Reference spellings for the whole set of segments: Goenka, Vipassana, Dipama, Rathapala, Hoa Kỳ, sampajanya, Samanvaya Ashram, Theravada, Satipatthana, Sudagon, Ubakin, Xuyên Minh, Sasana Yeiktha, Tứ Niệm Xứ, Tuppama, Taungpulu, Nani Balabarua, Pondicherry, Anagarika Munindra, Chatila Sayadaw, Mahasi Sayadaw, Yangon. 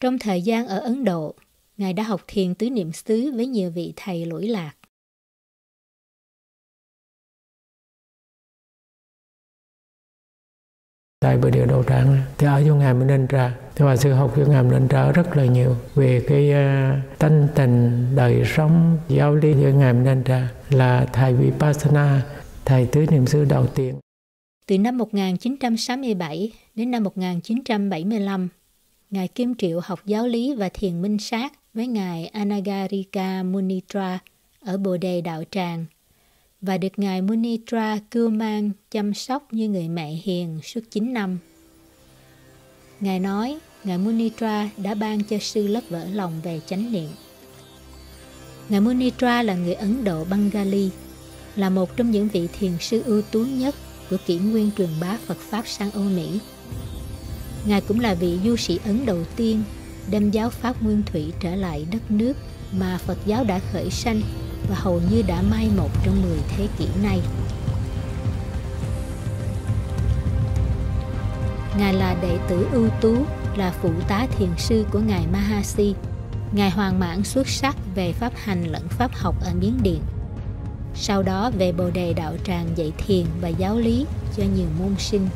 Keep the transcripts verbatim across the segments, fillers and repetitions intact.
Trong thời gian ở Ấn Độ, Ngài đã học thiền tứ niệm xứ với nhiều vị thầy lỗi lạc. Tại bờ địa Đầu Tràng thì ở chỗ Ngài Munindra, thì Hòa Sư học chỗ Ngài Munindra rất là nhiều về cái uh, tánh tình, đời sống, giáo lý giữa Ngài Munindra, là thầy Vipassana, thầy tứ niệm xứ đầu tiên. Từ năm một nghìn chín trăm sáu mươi bảy đến năm một nghìn chín trăm bảy mươi lăm, Ngài Kim Triệu học giáo lý và thiền minh sát với Ngài Anagarika Munindra ở Bồ Đề Đạo Tràng và được Ngài Munindra cưu mang chăm sóc như người mẹ hiền suốt chín năm. Ngài nói, Ngài Munindra đã ban cho sư lớp vỡ lòng về chánh niệm. Ngài Munindra là người Ấn Độ Bengali, là một trong những vị thiền sư ưu tú nhất của kỷ nguyên truyền bá Phật Pháp sang Âu Mỹ. Ngài cũng là vị du sĩ Ấn đầu tiên đem giáo Pháp Nguyên Thủy trở lại đất nước mà Phật giáo đã khởi sanh và hầu như đã mai một trong mười thế kỷ nay. Ngài là đệ tử ưu tú, là phụ tá thiền sư của Ngài Mahasi. Ngài hoàn mãn xuất sắc về Pháp hành lẫn Pháp học ở Miến Điện. Sau đó về Bồ Đề Đạo Tràng dạy thiền và giáo lý cho nhiều môn sinh.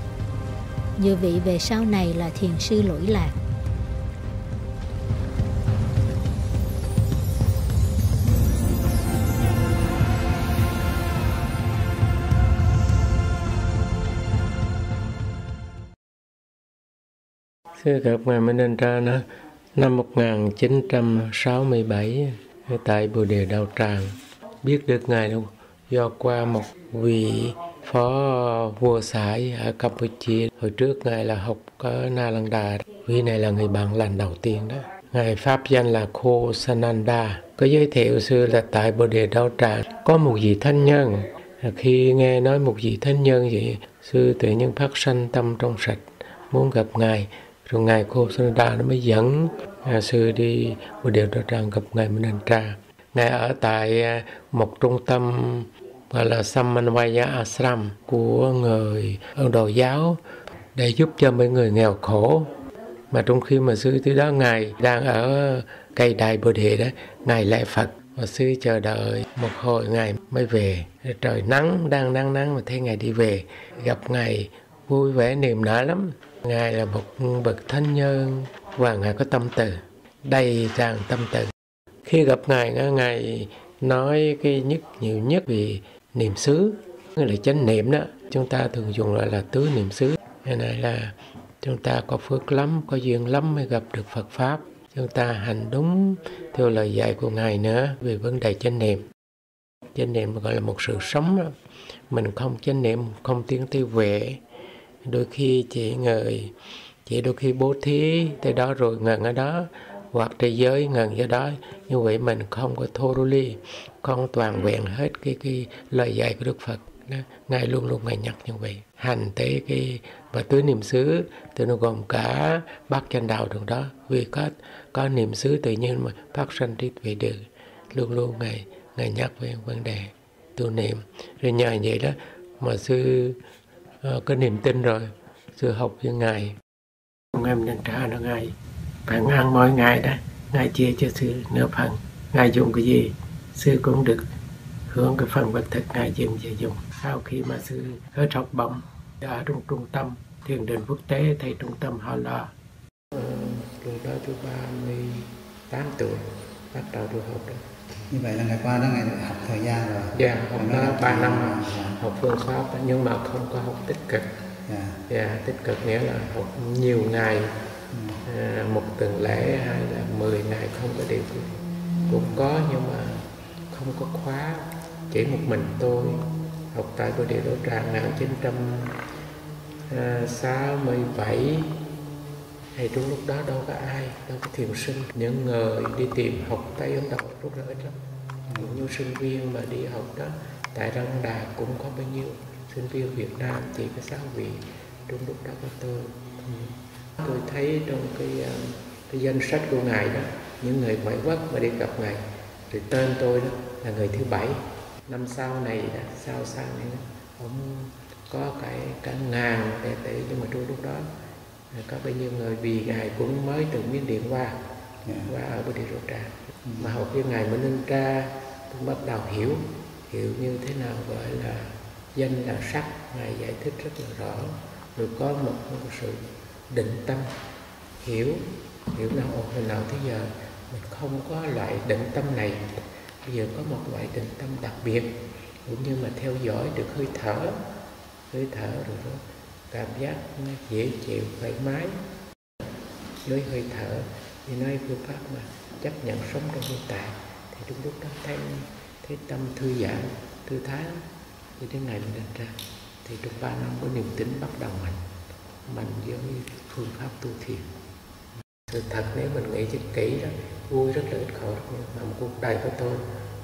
Nhiều vị về sau này là thiền sư lỗi lạc. Sư gặp Ngài Munindra đó năm một nghìn chín trăm sáu mươi bảy tại Bồ Đề Đạo Tràng. Biết được Ngài đâu do qua một vị phó vua sãi ở Campuchia. Hồi trước Ngài là học ở Na Lan Đà. Vị này là người bạn lành đầu tiên đó. Ngài pháp danh là Khô Sananda. Có giới thiệu sư là tại Bồ Đề Đạo Tràng có một vị thánh nhân. Khi nghe nói một vị thánh nhân vậy, sư tự nhiên phát sanh tâm trong sạch, muốn gặp Ngài. Rồi Ngài Khô Sananda nó mới dẫn à, sư đi Bồ Đề Đạo Tràng gặp Ngài Munindra. Ngài ở tại một trung tâm gọi là Samanvaya Ashram của người Ấn Độ giáo để giúp cho mấy người nghèo khổ. Mà trong khi mà sư tới đó, Ngài đang ở cây đài Bồ Đề đó, Ngài lễ Phật. Và sư chờ đợi một hồi Ngài mới về. Trời nắng, đang nắng nắng mà thấy Ngài đi về. Gặp Ngài vui vẻ niềm nở lắm. Ngài là một bậc thánh nhân và Ngài có tâm từ, đầy tràn tâm từ. Khi gặp Ngài, Ngài nói cái nhất nhiều nhất về niệm xứ, nghĩa là chánh niệm đó. Chúng ta thường dùng gọi là tứ niệm xứ. Cái này là chúng ta có phước lắm, có duyên lắm mới gặp được Phật Pháp. Chúng ta hành đúng theo lời dạy của Ngài nữa về vấn đề chánh niệm. Chánh niệm gọi là một sự sống đó. Mình không chánh niệm, không tiến tới huệ. Đôi khi chỉ người, chỉ đôi khi bố thí tới đó rồi ngừng ở đó, hoặc thế giới ngừng do đó. Như vậy mình không có thoroughly, không toàn vẹn hết cái, cái lời dạy của Đức Phật. Ngài luôn luôn Ngài nhắc như vậy. Hành tới cái và tứ niệm xứ thì nó gồm cả bát chánh đạo trong đó. Vì có, có niệm xứ tự nhiên mà phát sanh trí tuệ được. Luôn luôn Ngài, Ngài nhắc về vấn đề tu niệm. Rồi nhờ vậy đó mà sư uh, có niềm tin rồi. Sư học với Ngài. Ngài mình trả nó Ngài. Bạn ăn mỗi ngày đó, Ngài chia cho sư nửa phần. Ngài dùng cái gì, sư cũng được hưởng cái phần vật thực Ngài dùng về dùng. Sau khi mà sư hết học bổng, ở trong trung tâm thiền định quốc tế, thầy trung tâm họ là từ đó từ ba mươi tám tuổi bắt đầu được học đó. Như vậy là ngày qua đó Ngài được học thời gian rồi. Dạ, yeah, học nó ba năm, yeah. Học phương pháp nhưng mà không có học tích cực. Dạ, yeah. Yeah, tích cực nghĩa là học nhiều ngày. À, một tuần lễ hay là mười ngày không có điều gì. Cũng có nhưng mà không có khóa. Chỉ một mình tôi học tại Bồ Đề Đạo Tràng một nghìn chín trăm sáu mươi bảy. Thì trong lúc đó đâu có ai, đâu có thiền sinh. Những người đi tìm học Tây Ấn Độ rất là ít lắm. Những sinh viên mà đi học đó tại Răng Đà cũng có bao nhiêu sinh viên Việt Nam, chỉ có sáu vị, trong lúc đó có tôi. Ừ. Tôi thấy trong cái, cái danh sách của Ngài đó, những người ngoại quốc mà đi gặp Ngài, thì tên tôi đó là người thứ bảy. Năm sau này, sau sau này, ông có cái cả ngàn đệ tử, nhưng mà trong lúc đó có bao nhiêu người, vì Ngài cũng mới từ Miến Điện qua, yeah. qua ở Bồ Đề Rô Trà. Ừ. Mà hầu khi Ngài Munindra cũng bắt đầu hiểu, hiểu như thế nào gọi là danh là sắc, Ngài giải thích rất là rõ, rồi có một, một sự định tâm, hiểu, hiểu nào ổn hồi nào thế giờ, mình không có loại định tâm này, bây giờ có một loại định tâm đặc biệt, cũng như mà theo dõi được hơi thở, hơi thở rồi đó, cảm giác dễ chịu, thoải mái với hơi thở, thì nói phương pháp mà chấp nhận sống trong hiện tại, thì đúng lúc đó thấy, thấy tâm thư giãn, thư thái, thì đến ngày mình đặt ra, thì trong ba năm có niềm tin bắt đầu mạnh, mạnh với phương pháp tu thiền. Sự thật nếu mình nghĩ cho kỹ đó, vui rất là ít khổ, mà một cuộc đời của tôi,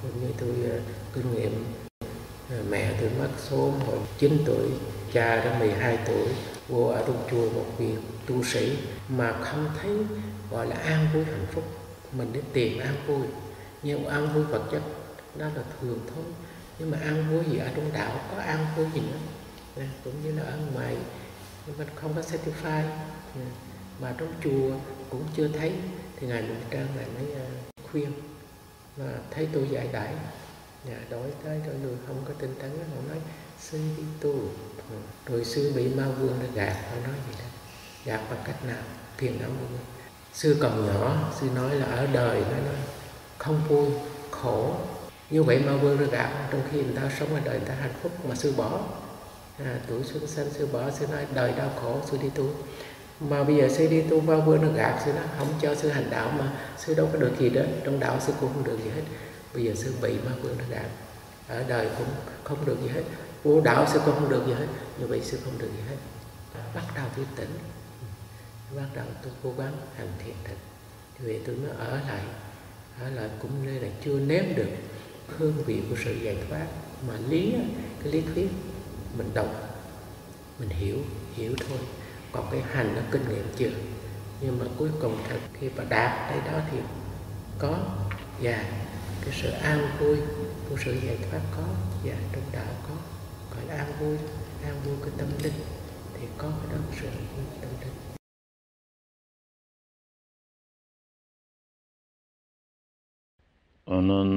cũng như tôi uh, kinh nghiệm uh, mẹ tôi mất sớm hồi chín tuổi, cha đã mười hai tuổi, vô ở trong chùa một vị tu sĩ mà không thấy gọi là an vui hạnh phúc. Mình để tìm an vui, nhưng an vui vật chất đó là thường thôi, nhưng mà an vui gì ở trong đạo có an vui gì nữa, à, cũng như là ở ngoài mình không có certify, mà trong chùa cũng chưa thấy. Thì Ngài Munindra này mới uh, khuyên, mà thấy tôi giải đãi, nhà đổi tới đổi lui không có tinh tấn, họ nói sư đi tu, rồi sư bị ma vương nó gạt, họ nói gì đó, gạt bằng cách nào, phiền não của mình. Sư còn nhỏ, sư nói là ở đời nó nói không vui, khổ, như vậy ma vương nó gạt, trong khi người ta sống ở đời người ta hạnh phúc mà sư bỏ, à, tuổi xuân xanh sư bỏ, sư nói đời đau khổ, sư đi tu. Mà bây giờ sư đi tu vào bữa nó gạt sư, nó không cho sư hành đạo mà sư đâu có được gì đó, trong đạo sư cũng không được gì hết. Bây giờ sư bị ma vương nó gạt, ở đời cũng không được gì hết, vô đạo sư cũng không được gì hết, như vậy sư không được gì hết. Bắt đầu tôi tỉnh, bắt đầu tôi cố gắng hành thiền định, vì tôi mới ở lại, ở lại cũng nên là chưa nếm được hương vị của sự giải thoát, mà lý cái lý thuyết mình đọc, mình hiểu hiểu thôi. Còn cái hành nó kinh nghiệm chưa, nhưng mà cuối cùng thật khi mà đạt tới đó thì có, và yeah. cái sự an vui của sự giải thoát có, và yeah. trong đạo có, gọi là an vui, an vui của tâm linh thì có cái đó sự an vui tâm linh. Ananta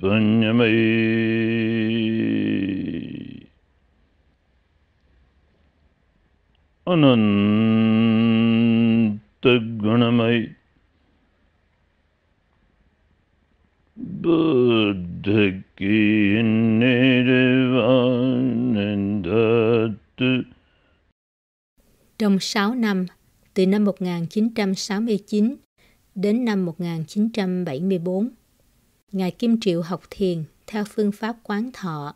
Panyamai Ananta Gunamai Buddha ki Nirvanandatu. Trong sáu năm, từ năm một nghìn chín trăm sáu mươi chín đến năm một nghìn chín trăm bảy mươi tư, Ngài Kim Triệu học thiền theo phương pháp Quán Thọ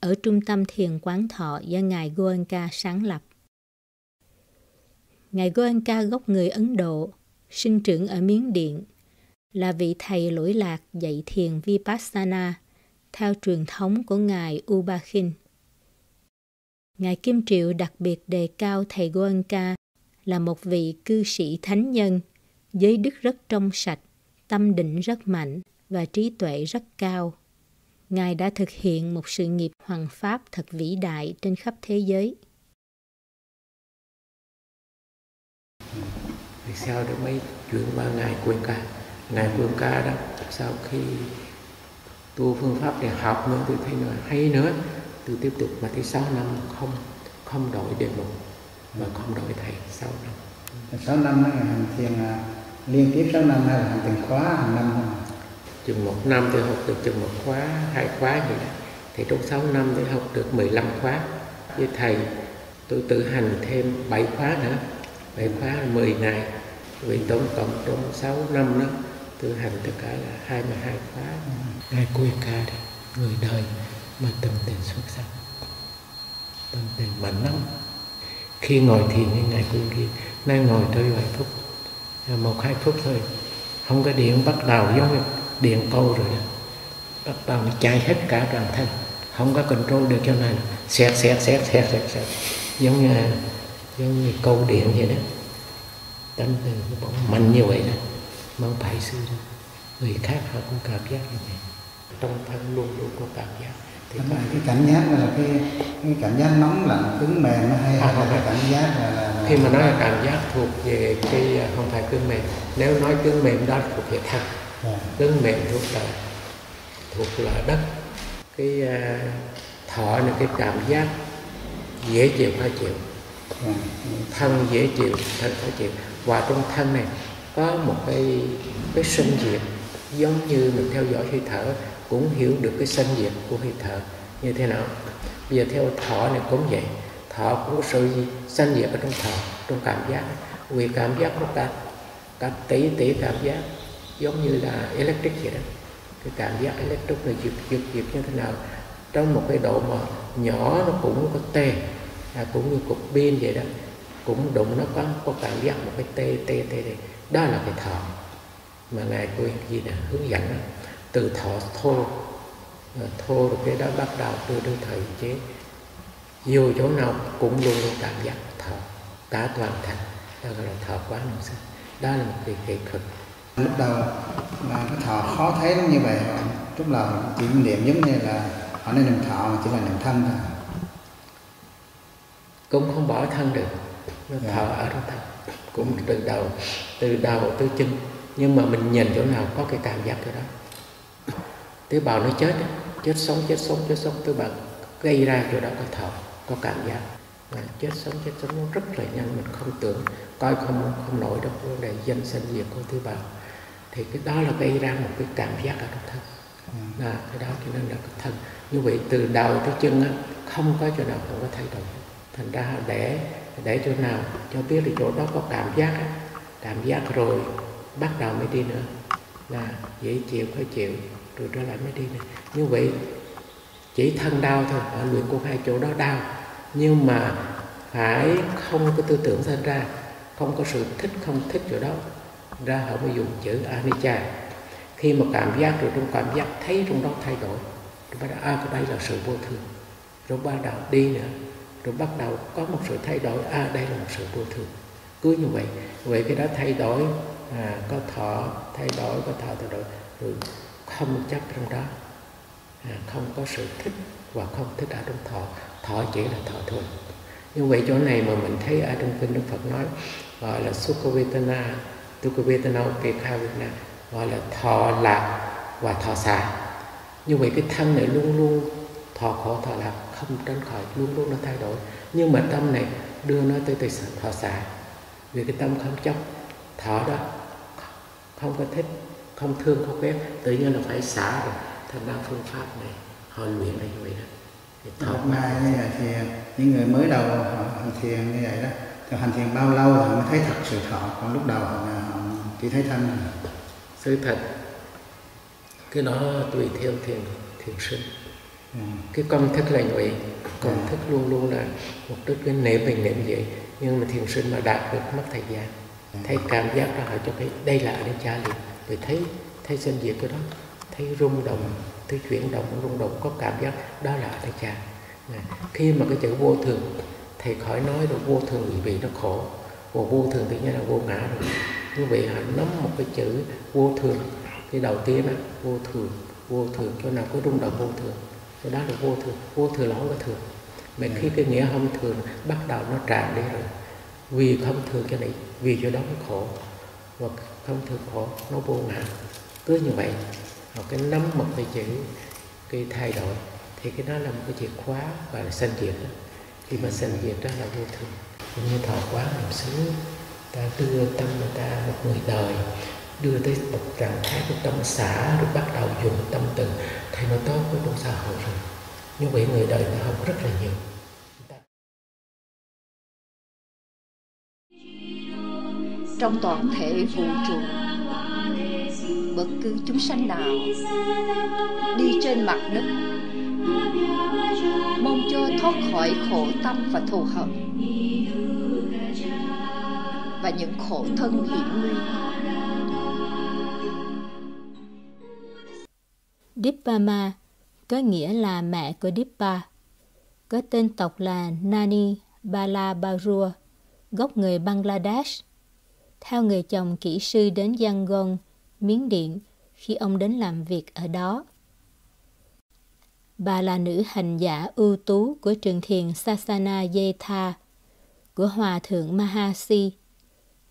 ở Trung tâm Thiền Quán Thọ do Ngài Goenka sáng lập. Ngài Goenka gốc người Ấn Độ, sinh trưởng ở Miến Điện, là vị thầy lỗi lạc dạy thiền Vipassana theo truyền thống của Ngài Ubakin. Ngài Kim Triệu đặc biệt đề cao thầy Goenka là một vị cư sĩ thánh nhân, giới đức rất trong sạch, tâm định rất mạnh và trí tuệ rất cao. Ngài đã thực hiện một sự nghiệp hoằng pháp thật vĩ đại trên khắp thế giới. Vì sao đó mới chuyển qua Ngài Goenka. Ngài Goenka đó, sau khi tu phương pháp để học nữa, tôi thấy nữa, hay nữa, tôi tiếp tục, mà tới sáu năm không không đổi đề mục, mà không đổi thầy sáu năm. sáu năm đó là hành thiền liên tiếp sáu năm hay là hành từng khóa hàng năm không? Chừng một năm tôi học được chừng một khóa, hai khóa gì đó. Thì trong sáu năm tôi học được mười lăm khóa với thầy. Tôi tự hành thêm bảy khóa nữa, bảy khóa là mười ngày. Vì tổng cộng trong sáu năm đó, tôi hành tất cả là hai mươi hai khóa. Ngài Goenka đó, người đời mà tâm tình xuất sắc, tâm tình mạnh lắm. Khi ngồi thiền như Ngài Goenka, nay ngồi tới vài phút, một hai phút thôi, không có điện bắt đầu giống như điện câu rồi đó. bắt đầu chạy hết cả toàn thân, không có control được chỗ này, xẹt xẹt xẹt xẹt xẹt xẹt giống như giống như câu điện vậy đó, tánh từ nó bỗng mạnh như vậy đó, mà không phải sư đâu, người khác họ cũng cảm giác như vậy, trong thân luôn luôn có cảm giác. Thì cái, cái cảm giác là cái, cái cảm giác nóng lạnh cứng mềm hay à, là cái cảm giác là, là khi mà nói là cảm giác thuộc về cái không phải cứng mềm, nếu nói cứng mềm đó thuộc về thân, à. Cứng mềm thuộc là thuộc là đất, cái uh, thọ là cái cảm giác dễ chịu khó chịu, à. Thân dễ chịu thân khó chịu, và trong thân này có một cái cái sinh diệt, giống như mình theo dõi hơi thở cũng hiểu được cái sinh diệt của hơi thở như thế nào. Bây giờ theo thọ này cũng vậy, thọ cũng có sự sinh diệt ở trong thọ, trong cảm giác, vì cảm giác nó ta cả tỷ tỷ cảm giác giống như là electric vậy đó, cái cảm giác electric này diệt diệt diệt như thế nào, trong một cái độ mà nhỏ nó cũng có tê, à, cũng như cục pin vậy đó, cũng đụng nó có có cảm giác một cái tê tê tê này, đó là cái thọ mà ngài của gì là hướng dẫn đó. Từ thọ thô thô rồi cái đó bắt đầu tôi đưa thời chế dù chỗ nào cũng luôn luôn cảm giác thọ cả toàn thân, đó gọi là thọ quán năng sinh, đó là một việc nghệ thuật. Lúc đầu là cái thọ khó thấy lắm như vậy, lúc đầu chỉ niệm giống như là họ nên niệm thọ mà chỉ là niệm thân thôi, cũng không bỏ thân được, nó dạ. Thọ ở trong thân cũng từ đầu từ đầu tới chân, nhưng mà mình nhìn chỗ nào có cái cảm giác chỗ đó. Tế bào nó chết, chết sống, chết sống, chết sống, tế bào gây ra chỗ đó có thọ, có cảm giác. Mà chết sống, chết sống nó rất là nhanh, mình không tưởng, coi không không nổi đâu, vấn đề danh sinh diệt của tế bào. Thì cái đó là gây ra một cái cảm giác ở trong thân. Là cái đó cho nên là cái thân. Như vậy từ đầu tới chân á, không có chỗ nào không có thay đổi. Thành ra để để chỗ nào cho biết là chỗ đó có cảm giác á, cảm giác rồi bắt đầu mới đi nữa. Là dễ chịu, khó chịu. Rồi trở lại mới đi này. Như vậy chỉ thân đau thôi, ở luyện của hai chỗ đó đau, nhưng mà phải không có tư tưởng sanh ra, không có sự thích không thích chỗ đó ra, họ mới dùng chữ anicca. Khi mà cảm giác rồi trong cảm giác thấy trong đó thay đổi, rồi bắt đầu à, đây là sự vô thường, rồi bắt đầu đi nữa, rồi bắt đầu có một sự thay đổi, à đây là một sự vô thường, cứ như vậy. Vậy cái đó thay đổi, à, có thọ thay đổi, có thọ thay đổi, rồi không chấp trong đó, à, không có sự thích và không thích ở trong thọ, thọ chỉ là thọ thôi. Như vậy chỗ này mà mình thấy ở trong kinh Đức Phật nói gọi là sukha-vetana, dukkha-vetana upekha-vetana, gọi là thọ lạc và thọ xả. Như vậy cái thân này luôn luôn thọ khổ thọ lạc, không tránh khỏi, luôn luôn nó thay đổi, nhưng mà tâm này đưa nó tới tới thọ xả, vì cái tâm không chấp thọ đó, không có thích, không thương, không ghét, tự nhiên là phải xả rồi. Thành ra phương pháp này họ luyện này như vậy đó. Hôm nay như vậy thì những người mới đầu họ hành thiền như vậy đó, thì hành thiền bao lâu họ mới thấy thật sự thọ, còn lúc đầu họ chỉ thấy thân sự thật. Cái đó tùy theo thiền thiền sinh. Ừ. Cái công thức là như vậy, công thức luôn luôn là một đức cái niệm mình niệm vậy, nhưng mà thiền sinh mà đạt được mất thời gian, ừ. Thấy cảm giác đó họ cho thấy đây là đến cha liền. Vì thấy, thấy sinh diệt cái đó, thấy rung động, thấy chuyển động, rung động, có cảm giác, đó là anicca. Khi mà cái chữ vô thường, thầy khỏi nói được vô thường vì nó khổ, và vô thường tự nhiên là vô ngã rồi. Như vậy hãy nắm một cái chữ vô thường, cái đầu tiên đó, vô thường, vô thường, chỗ nào có rung động vô thường, cái đó là vô thường, vô thường là không có thường. Mà khi cái nghĩa không thường bắt đầu nó tràn đi rồi, vì không thường cho này, vì chỗ đó nó khổ. Và không thường khổ, nó vô ngã, cứ như vậy. Một cái nắm một cái chữ cái thay đổi thì cái đó là một cái chìa khóa gọi là sanh diệt đó. Khi mà sanh diệt đó là vô thường, cũng như thọ quán làm xứ, ta đưa tâm người ta một người đời đưa tới một trạng thái của tâm xã, rồi bắt đầu dùng tâm từ thay nó tốt với trong xã hội rồi. Như vậy người đời ta học rất là nhiều. Trong toàn thể vũ trụ, bất cứ chúng sanh nào đi trên mặt đất, mong cho thoát khỏi khổ tâm và thù hận và những khổ thân hiểm nguy. Dipama có nghĩa là mẹ của Dipa, có tên tộc là Nani Balabarua, gốc người Bangladesh. Theo người chồng kỹ sư đến Yangon, Miến Điện khi ông đến làm việc ở đó. Bà là nữ hành giả ưu tú của trường thiền Sasana Yeiktha của Hòa Thượng Mahasi.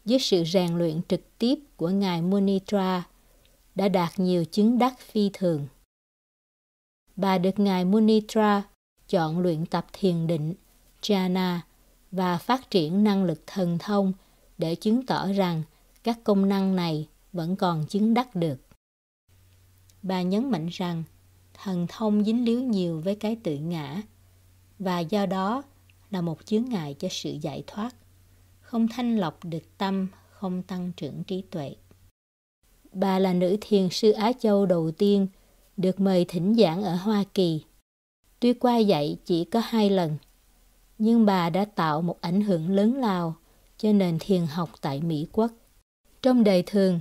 Với sự rèn luyện trực tiếp của Ngài Munindra, đã đạt nhiều chứng đắc phi thường. Bà được Ngài Munindra chọn luyện tập thiền định, jhana, và phát triển năng lực thần thông để chứng tỏ rằng các công năng này vẫn còn chứng đắc được. Bà nhấn mạnh rằng thần thông dính líu nhiều với cái tự ngã và do đó là một chướng ngại cho sự giải thoát, không thanh lọc được tâm, không tăng trưởng trí tuệ. Bà là nữ thiền sư Á Châu đầu tiên được mời thỉnh giảng ở Hoa Kỳ. Tuy qua dạy chỉ có hai lần, nhưng bà đã tạo một ảnh hưởng lớn lao cho nền thiền học tại Mỹ Quốc. Trong đời thường,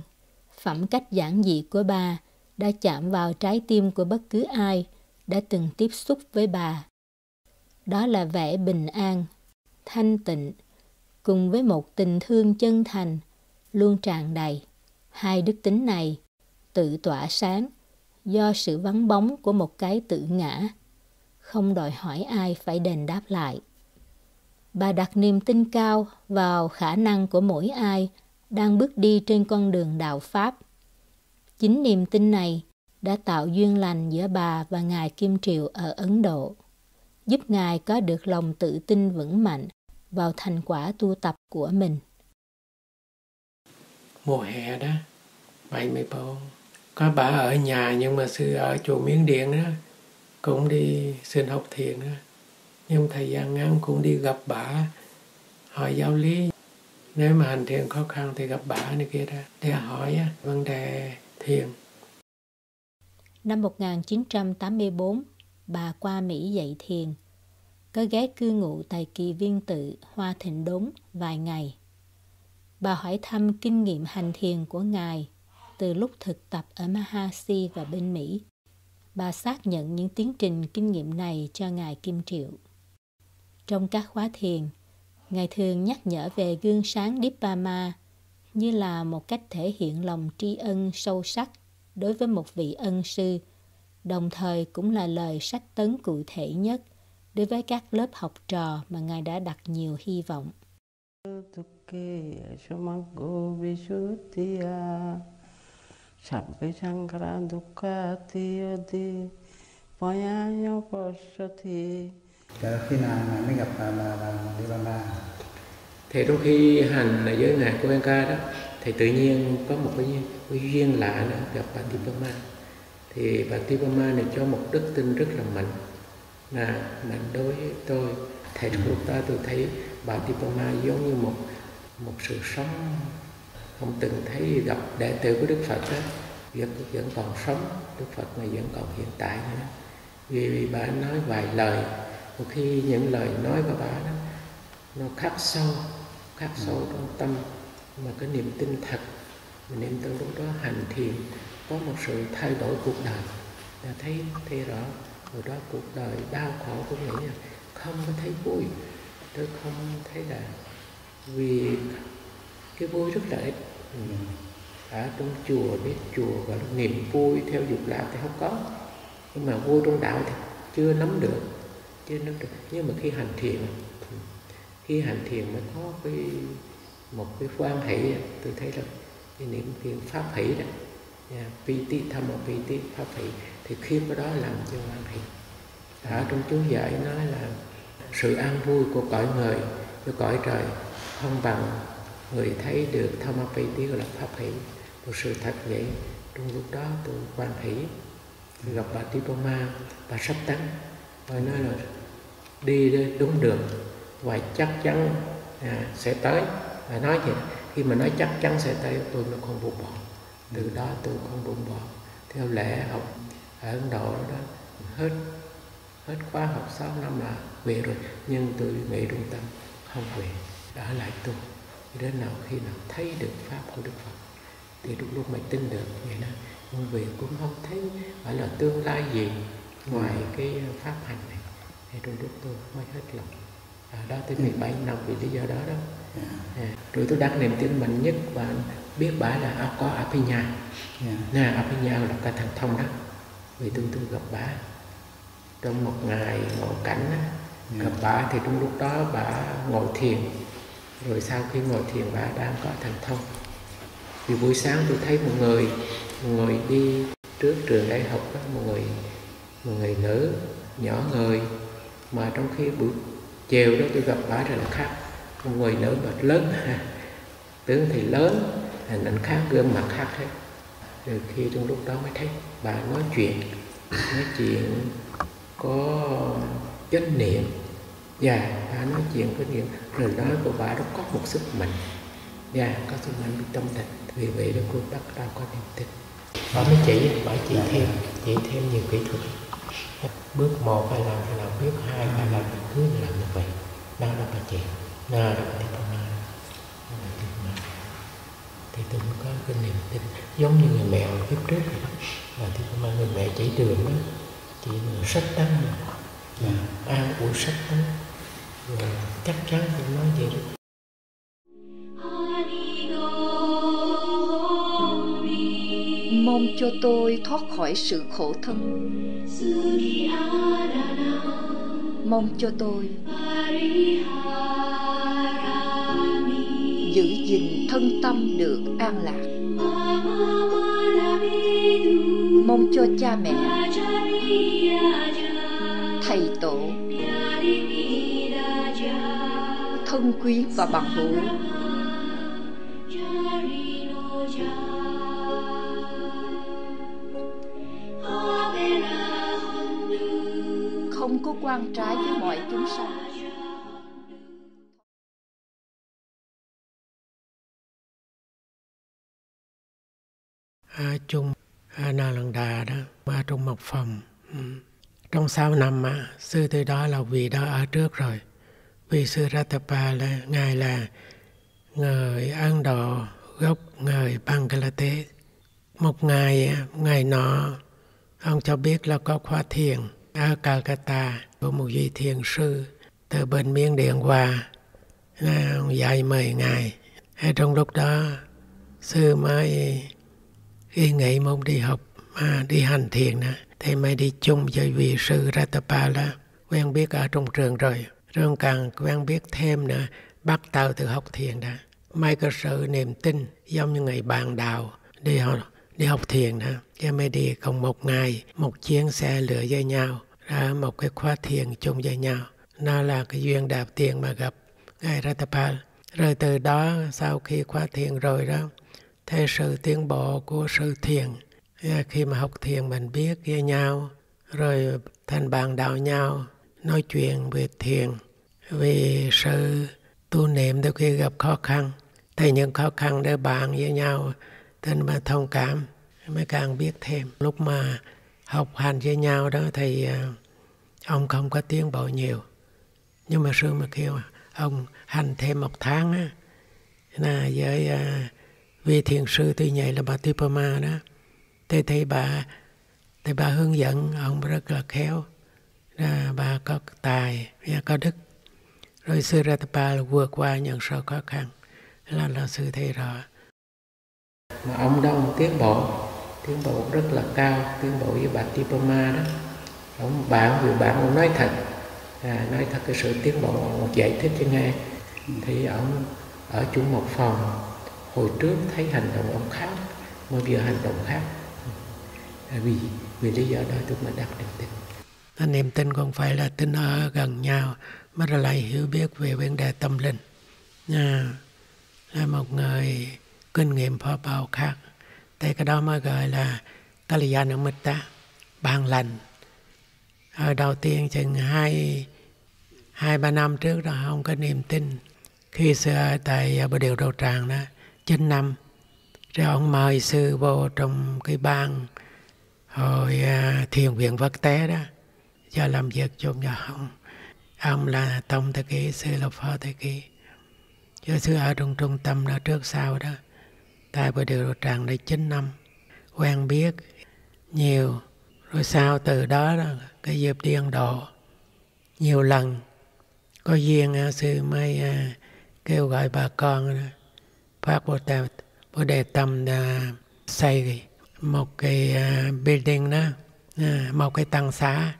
phẩm cách giản dị của bà đã chạm vào trái tim của bất cứ ai đã từng tiếp xúc với bà. Đó là vẻ bình an, thanh tịnh, cùng với một tình thương chân thành, luôn tràn đầy. Hai đức tính này tự tỏa sáng do sự vắng bóng của một cái tự ngã, không đòi hỏi ai phải đền đáp lại. Bà đặt niềm tin cao vào khả năng của mỗi ai đang bước đi trên con đường đạo Pháp. Chính niềm tin này đã tạo duyên lành giữa bà và Ngài Kim Triệu ở Ấn Độ, giúp Ngài có được lòng tự tin vững mạnh vào thành quả tu tập của mình. Mùa hè đó, bảy mươi bốn, có bà ở nhà nhưng mà sư ở chùa Miến Điện đó, cũng đi xin học thiền đó. Nhưng thời gian ngắn cũng đi gặp bà, hỏi giáo lý. Nếu mà hành thiền khó khăn thì gặp bà này kia đó, để hỏi vấn đề thiền. Năm một nghìn chín trăm tám mươi bốn, bà qua Mỹ dạy thiền, có ghé cư ngụ tại Kỳ Viên Tự, Hoa Thịnh Đốn vài ngày. Bà hỏi thăm kinh nghiệm hành thiền của Ngài từ lúc thực tập ở Mahasi và bên Mỹ. Bà xác nhận những tiến trình kinh nghiệm này cho Ngài Kim Triệu. Trong các khóa thiền, Ngài thường nhắc nhở về gương sáng Dipama như là một cách thể hiện lòng tri ân sâu sắc đối với một vị ân sư, đồng thời cũng là lời sách tấn cụ thể nhất đối với các lớp học trò mà Ngài đã đặt nhiều hy vọng. Chờ khi nào mà mới gặp bà, bà, bà Dipama? Thì đôi khi hành ở dưới ngài Goenka đó, thì tự nhiên có một cái, cái duyên lạ nữa gặp bà Dipama. Thì bà Dipama này cho một đức tin rất là mạnh, là mạnh đối với tôi. Thầy lúc đó tôi thấy bà Dipama giống như một một sự sống không từng thấy gặp. Đệ tử của Đức Phật đó, vẫn, vẫn còn sống, Đức Phật này vẫn còn hiện tại nữa. Vì, vì bà nói vài lời, một khi những lời nói của bà đó nó khắc sâu, khắc sâu trong tâm, mà cái niềm tin thật, mà niềm tin lúc đó hành thiền có một sự thay đổi cuộc đời, là thấy thấy rõ hồi đó cuộc đời đau khổ của mình không có thấy vui, tôi không thấy là vì cái vui rất là ít. Ừ. Ở trong chùa biết chùa và niềm vui theo dục lạc thì không có, nhưng mà vui trong đạo thì chưa nắm được. Nhưng mà khi hành thiền, khi hành thiền mới có cái, một cái quan hỷ, tôi thấy là cái niệm thiền pháp hỷ đó, piti tham và piti pháp hỷ, thì khi có đó làm cho quan hỷ. Ở trong chú giải nói là sự an vui của cõi người, của cõi trời không bằng người thấy được tham và piti gọi là pháp hỷ. Một sự thật vậy, trong lúc đó tôi quan hỷ, tôi gặp bà Dipama, bà sắp tán. Tôi nói là đi đúng đường và chắc chắn à, sẽ tới. Và nói vậy, khi mà nói chắc chắn sẽ tới, tôi nó không buồn bỏ. Từ đó tôi không buồn bỏ. Theo lẽ học ở Ấn Độ đó, hết hết khóa học sáu năm là về rồi. Nhưng tôi nghĩ trung tâm không về, ở lại tu. Đến nào khi nào thấy được pháp của Đức Phật thì đúng lúc mới tin được vậy đó. công việc cũng không thấy phải là tương lai gì ngoài ừ. cái pháp hành này. Thì rồi Đức tôi mới hết lòng. À, đó tới mười bảy năm vì lý do đó đó. À, rồi tôi đắc niềm tin mạnh nhất và biết bả là có Aphinya. Nè, Aphinya là cái thần thông đó. Vì tôi tôi gặp bả trong một ngày ngộ cảnh đó, yeah. gặp bả thì trong lúc đó bả ngồi thiền. Rồi sau khi ngồi thiền bả đang có thần thông. Vì buổi sáng tôi thấy một người một người đi trước trường đại học đó, một người một người nữ nhỏ người, mà trong khi buổi chiều đó tôi gặp bả rồi là khác, một người nữ mà lớn, tướng thì lớn, hình ảnh khác, gương mặt khác hết. Rồi khi trong lúc đó mới thấy bà nói chuyện nói chuyện có chánh niệm, và yeah, bà nói chuyện có niệm, rồi nói của bà đó có một sức mạnh, và yeah, có sức mạnh trong thịt. Vì vậy đó cô bắt đầu có niềm tin. Bà mới chỉ bà chỉ thêm chỉ thêm nhiều kỹ thuật. Bước một phải làm phải làm, bước hai phải làm, mình cứ làm như vậy. Đó là bà chị là Dipama. Thì tôi cũng có cái niềm tin giống như người mẹ ở kiếp trước vậy đó, là Dipama người mẹ chỉ đường đó, chỉ người sách đắng mà ăn của sách đắng, rồi chắc chắn tôi nói vậy đó. Mong cho tôi thoát khỏi sự khổ thân, mong cho tôi giữ gìn thân tâm được an lạc, mong cho cha mẹ, thầy tổ, thân quý và bằng hữu không có quan trái với mọi chúng sanh. A Chung, Anagarika đó, ba trong một phòng. Ừ. Trong sáu năm mà sư tới đó là vì đó ở trước rồi. Vì sư Rathapala ngài là người Ấn Độ gốc người Bangladesh. Một ngày ngày nọ ông cho biết là có khóa thiền ở Calcutta của một vị thiền sư từ bên Miến Điện qua, ông dạy mười ngày. Trong lúc đó sư mới ý nghĩ muốn đi học, à, đi hành thiền nè, thì mới đi chung với vị sư Rathapala, quen biết ở trong trường rồi, rồi càng quen biết thêm nữa, bắt đầu từ học thiền đã. May có sự niềm tin giống như người bạn đạo đi học đi học thiền đó, cho mới đi cùng một ngày, một chuyến xe lửa với nhau, ra một cái khóa thiền chung với nhau. Nó là cái duyên đạp thiền mà gặp ngài Rathapala. Rồi từ đó sau khi khóa thiền rồi đó, theo sự tiến bộ của sự thiền, khi mà học thiền mình biết với nhau, rồi thành bạn đạo nhau, nói chuyện về thiền, về sự tu niệm. Đôi khi gặp khó khăn, thì những khó khăn để bạn với nhau, nên mà thông cảm, mới càng biết thêm. Lúc mà học hành với nhau đó thì ông không có tiến bộ nhiều, nhưng mà sư mà kêu ông hành thêm một tháng á, là với vì thiền sư tuy vậy là bà Tuppama đó, thì thấy bà, thì bà hướng dẫn ông rất là khéo, à, bà có tài, có đức. Rồi sư Rathapala vượt qua những sự khó khăn, là là sư thấy rõ. Mà ông đó ông tiến bộ, tiến bộ rất là cao, tiến bộ với bà Tuppama đó. Ông bạn người bạn ông nói thật, à, nói thật cái sự tiến bộ, ông giải thích cho nghe. Thì ông ở chung một phòng. Hồi trước thấy hành động ông khác, mà bây giờ hành động khác. À, vì vì lý do đó tôi mới đặt niềm tin. À, niềm tin không phải là tin ở gần nhau, mà là lại hiểu biết về vấn đề tâm linh. À, là một người kinh nghiệm phó bào khác. Thì cái đó mới gọi là Kalyana Mitta, bạn lành. Ở đầu tiên chừng hai, hai ba năm trước đó không có niềm tin. Khi xưa tại Bồ Điều Đầu Tràng đó, chín năm, rồi ông mời sư vô trong cái ban hội thiền viện Phật Tế đó, cho làm việc chung cho ông. Ông là tông thư ký, sư là phó thư ký. Cho sư ở trong trung tâm đó trước sau đó, tại Bồ Đề Đồ Tràng đây chín năm. quen biết nhiều. Rồi sau từ đó, đó cái dịp đi Ấn Độ nhiều lần có duyên, sư mới kêu gọi bà con phát Bồ Đề Tâm xây một cái building đó, một cái tăng xá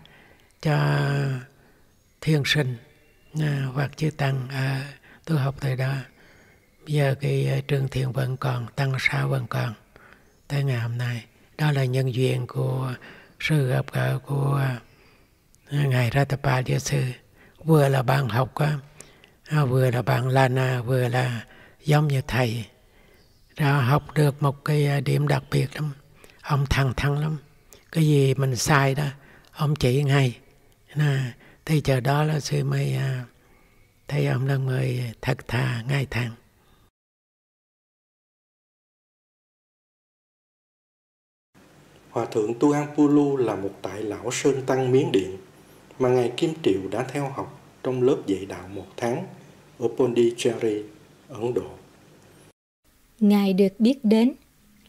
cho thiền sinh hoặc chư tăng. Tôi học thời đó, giờ cái trường thiền vẫn còn, tăng xá vẫn còn tới ngày hôm nay. Đó là nhân duyên của sự gặp gỡ của ngài Rathapala Địa Sư, vừa là bạn học, vừa là bạn Lana, vừa là giống như thầy. Đã học được một cái điểm đặc biệt lắm, ông thẳng thắn lắm, cái gì mình sai đó ông chỉ ngay. Thì chờ đó là sư mới thấy ông là người thật thà ngay thẳng. Hòa thượng Taungpulu là một tại lão sơn tăng Miến Điện mà ngài Kim Triệu đã theo học trong lớp dạy đạo một tháng ở Pondicherry, Ấn Độ. Ngài được biết đến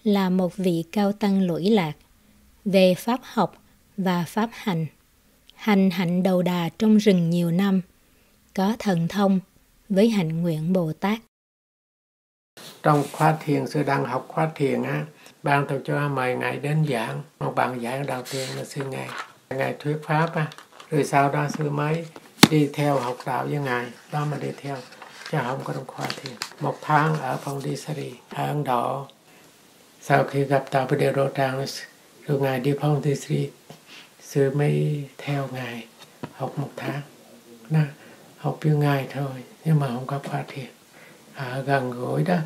là một vị cao tăng lỗi lạc về pháp học và pháp hành, hành hạnh đầu đà trong rừng nhiều năm, có thần thông với hạnh nguyện Bồ Tát. Trong khóa thiền, sư đang học khóa thiền á, ban tổ cho mời ngài đến giảng. Một bạn giảng đầu tiên là sư ngài, ngài thuyết pháp á, rồi sau đó sư mới đi theo học đạo với ngài, đó mà đi theo chứ không có trong khóa thiền. Một tháng ở Pondicherry, ở Ấn Độ. Sau khi gặp đạo với Điều Đô Trang, rồi ngài đi Pondicherry, sư mới theo ngài học một tháng. Nó học với ngài thôi, nhưng mà không có khóa thiền. Ở gần gũi đó,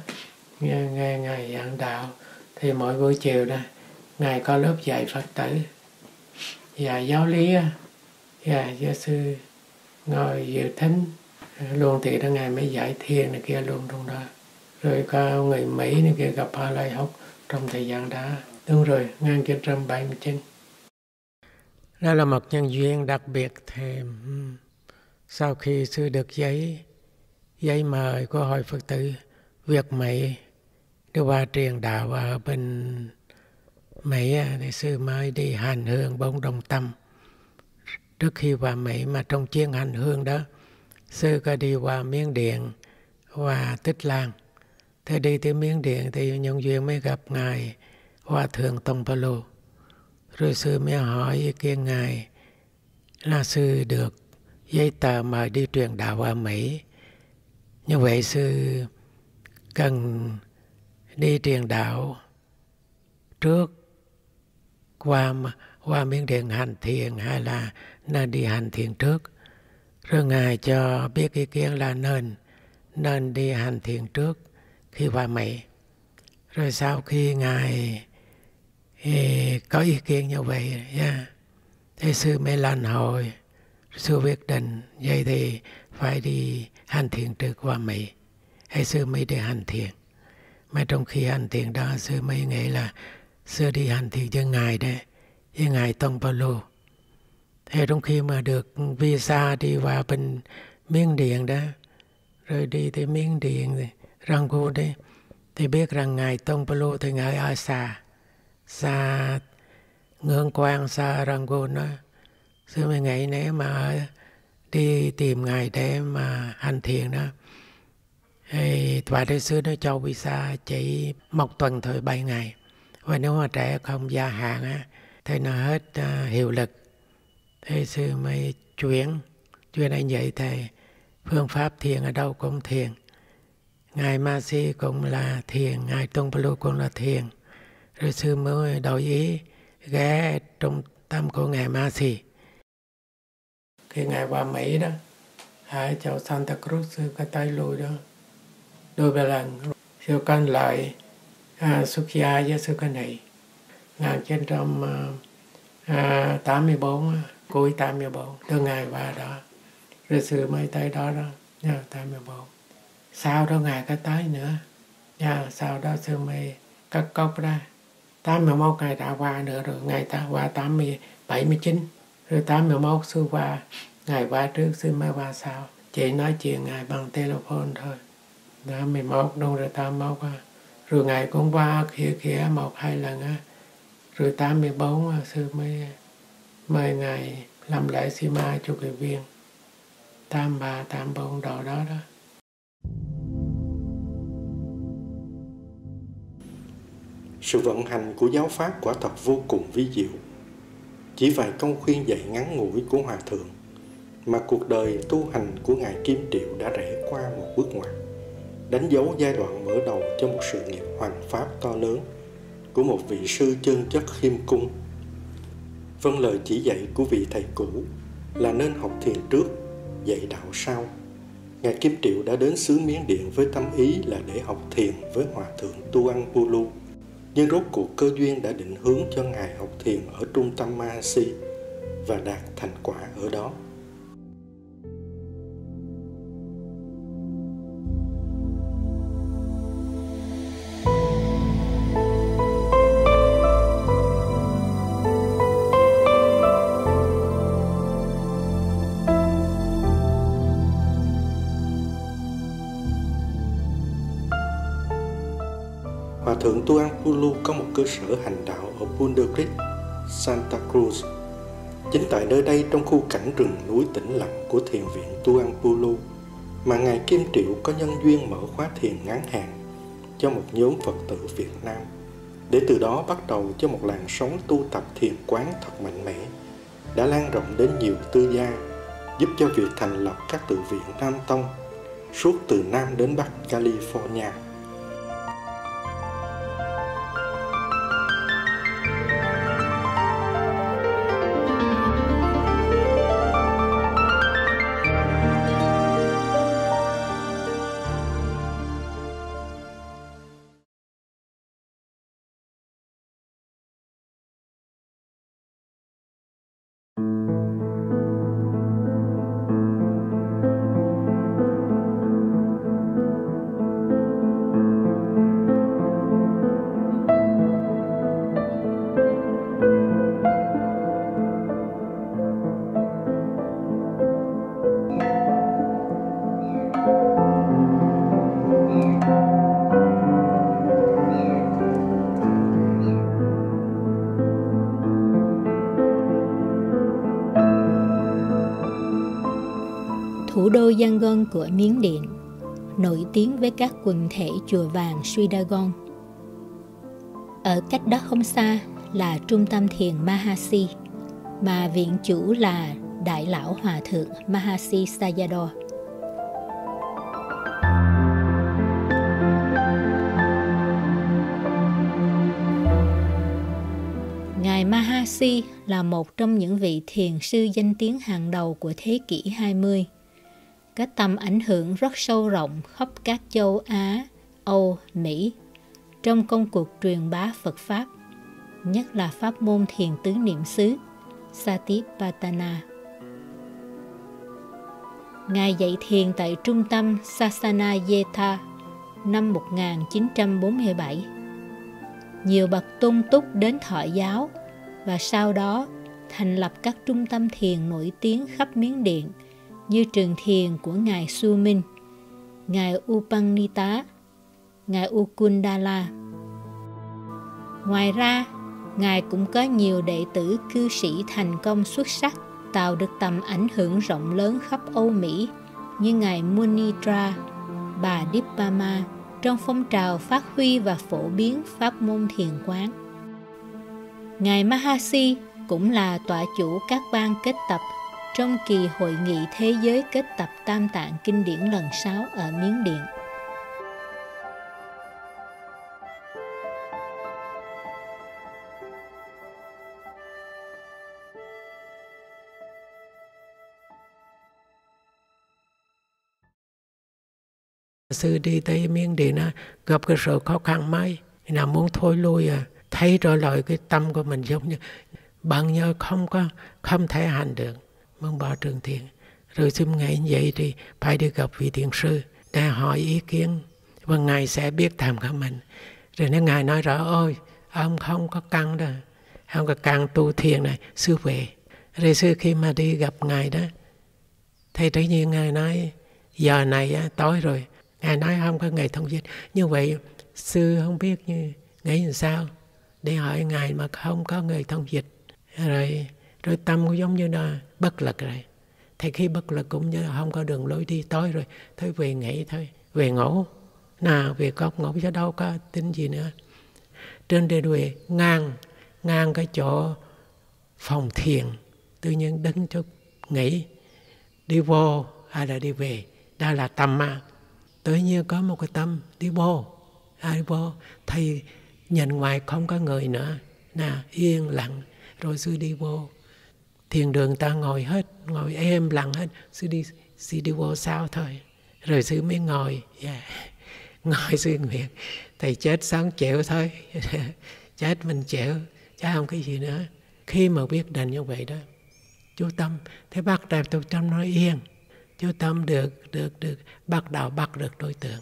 nghe nghe ngài giảng đạo, thì mỗi buổi chiều đó, ngài có lớp dạy Phật tử, dạy giáo lý, dạy giáo sư ngồi dự thính, luôn thì đó ngài mới dạy thiền này kia luôn trong đó. Rồi có người Mỹ này kia gặp họ lại học trong thời gian đó. Đúng rồi, ngang kia trăm bảy mươi chín. Đó là một nhân duyên đặc biệt. Thêm sau khi sư được giấy giấy mời của hội Phật tử Việt Mỹ đi qua truyền đạo ở bên Mỹ, thì sư mới đi hành hương bốn đồng tâm. Trước khi vào Mỹ, mà trong chuyến hành hương đó, sư có đi qua Miến Điện và Tích Lan. Thế đi tới Miến Điện thì nhân duyên mới gặp ngài Hòa thượng Taungpulu. Rồi sư mới hỏi ý kiến ngài là sư được giấy tờ mời đi truyền đạo ở Mỹ, như vậy sư cần đi truyền đạo trước qua qua Miến Điện hành thiền hay là nên đi hành thiền trước? Rồi ngài cho biết ý kiến là nên nên đi hành thiền trước khi vào Mỹ. Rồi sau khi ngài thì có ý kiến như vậy, yeah, thế sư mới lan hồi, sư quyết định vậy thì phải đi hành thiền trước qua Mỹ. Thế sư mới đi hành thiền. Mà trong khi hành thiền đó, sư mới nghĩ là sư đi hành thiền với ngài đấy, với ngài Taungpulu. Thế trong khi mà được visa đi vào bên Miến Điện đó, rồi đi tới Miến Điện, Rangoon đấy, thì biết rằng ngài Taungpulu thì ngài ở xa, xa Ngưỡng Quang, xa Rangoon đó. Sư mới nghĩ nếu mà đi tìm ngài để mà hành thiền đó, thì và đại sư nó cho visa chỉ một tuần thôi, bảy ngày. Và nếu mà trẻ không gia hạn á, thì nó hết uh, hiệu lực. Thế sư mới chuyển, chuyển anh vậy thầy, phương pháp thiền ở đâu cũng thiền. Ngài Mahasi cũng là thiền, ngài Taungpulu cũng là thiền. Rồi sư mới đổi ý ghé trung tâm của ngài Mahasi. Khi ngài qua Mỹ đó, ở chỗ Santa Cruz, sư có tay lùi đó. Đôi ba lần, sư con lại à, xuất gia với sư con này. một chín tám tư, cuối tám mươi tư, từ ngày qua đó. Rồi sư mới tới đó đó, nha, tám mươi tư. Sau đó ngày có tới nữa, nha, sau đó sư mới cất cốc ra. tám mươi mốt ngày đã qua nữa rồi, ngày ta qua tám mươi, bảy mươi chín. Rồi tám mươi mốt sư qua, ngày qua trước sư mới qua sau. Chỉ nói chuyện ngày bằng telephone thôi. Đã mười một, đúng rồi tám mươi mốt. Rồi ngày cũng qua khía khía một hai lần á. Rồi tám mươi bốn sư mới mời ngài làm lễ Sima cho cái viên tám ba tám bốn độ đó đó. Sự vận hành của giáo pháp quả thật vô cùng vi diệu. Chỉ vài câu khuyên dạy ngắn ngủi của Hòa Thượng mà cuộc đời tu hành của ngài Kim Triệu đã rẽ qua một bước ngoặt, đánh dấu giai đoạn mở đầu cho một sự nghiệp hoằng pháp to lớn của một vị sư chân chất khiêm cung. Vâng lời chỉ dạy của vị thầy cũ là nên học thiền trước, dạy đạo sau. Ngài Kim Triệu đã đến xứ Miến Điện với tâm ý là để học thiền với Hòa Thượng Taungpulu. Nhưng rốt cuộc cơ duyên đã định hướng cho ngài học thiền ở trung tâm Mahasi và đạt thành quả ở đó. Hòa Thượng Taungpulu có một cơ sở hành đạo ở Pundercrick, Santa Cruz. Chính tại nơi đây, trong khu cảnh rừng núi tĩnh lặng của thiền viện Taungpulu, mà ngài Kim Triệu có nhân duyên mở khóa thiền ngắn hạn cho một nhóm Phật tử Việt Nam, để từ đó bắt đầu cho một làn sóng tu tập thiền quán thật mạnh mẽ, đã lan rộng đến nhiều tư gia, giúp cho việc thành lập các tự viện Nam Tông suốt từ Nam đến Bắc California. Thủ đô Yangon của Miến Điện nổi tiếng với các quần thể chùa vàng Sudagon. Ở cách đó không xa là trung tâm thiền Mahasi, mà viện chủ là Đại lão Hòa Thượng Mahasi Sayadaw. Ngài Mahasi là một trong những vị thiền sư danh tiếng hàng đầu của thế kỷ hai mươi. Có tầm ảnh hưởng rất sâu rộng khắp các châu Á, Âu, Mỹ trong công cuộc truyền bá Phật Pháp, nhất là pháp môn thiền tứ niệm xứ, Satipatthana. Ngài dạy thiền tại trung tâm Sasana Yeiktha năm một nghìn chín trăm bốn mươi bảy. Nhiều bậc tôn túc đến thọ giáo và sau đó thành lập các trung tâm thiền nổi tiếng khắp Miến Điện, như trường thiền của ngài Sư Minh, ngài Upanita, ngài Ukundala. Ngoài ra, ngài cũng có nhiều đệ tử cư sĩ thành công xuất sắc, tạo được tầm ảnh hưởng rộng lớn khắp Âu Mỹ như ngài Munindra, bà Dipama trong phong trào phát huy và phổ biến pháp môn thiền quán. Ngài Mahasi cũng là tọa chủ các ban kết tập trong kỳ hội nghị thế giới kết tập tam tạng kinh điển lần sáu ở Miến Điện. Sư đi tới Miến Điện gặp cái sự khó khăn mấy, là muốn thôi lui à, thấy trở lại cái tâm của mình giống như bằng như không có không thể hành được. Muốn bỏ trường thiền, rồi xin ngài như vậy thì phải đi gặp vị thiền sư để hỏi ý kiến, và ngài sẽ biết thầm của mình. Rồi nếu ngài nói rõ, ôi ông không có căn đâu, ông có căn tu thiền này, sư về. Rồi sư khi mà đi gặp ngài đó, thầy tự nhiên ngài nói giờ này á, tối rồi, ngài nói không có ngày thông dịch. Như vậy sư không biết như nghĩ làm sao, để hỏi Ngài mà không có người thông dịch. Rồi, rồi tâm cũng giống như là bất lực rồi. Thì khi bất lực cũng như là không có đường lối đi tới rồi. Thôi về nghỉ thôi, về ngủ. Nào, về cốc ngủ chứ đâu có tính gì nữa. Trên đời về ngang, ngang cái chỗ phòng thiền. Tự nhiên đứng chút nghỉ, đi vô hay là đi về. Đó là tâm mà. Tự nhiên có một cái tâm đi vô, à, đi vô. Thì nhìn ngoài không có người nữa. Nào, yên lặng. Rồi sư đi vô. Thiền đường ta ngồi hết, ngồi êm lặng hết. Sư đi, sư đi vô sao thôi. Rồi sư mới ngồi. Yeah. Ngồi sư nguyện. Thầy chết sống chịu thôi. Chết mình chịu. Chứ không cái gì nữa. Khi mà biết định như vậy đó. Chú tâm. Thế bắt đầu tôi tâm nói yên. Chú tâm được, được, được. Bắt đầu bắt được đối tượng.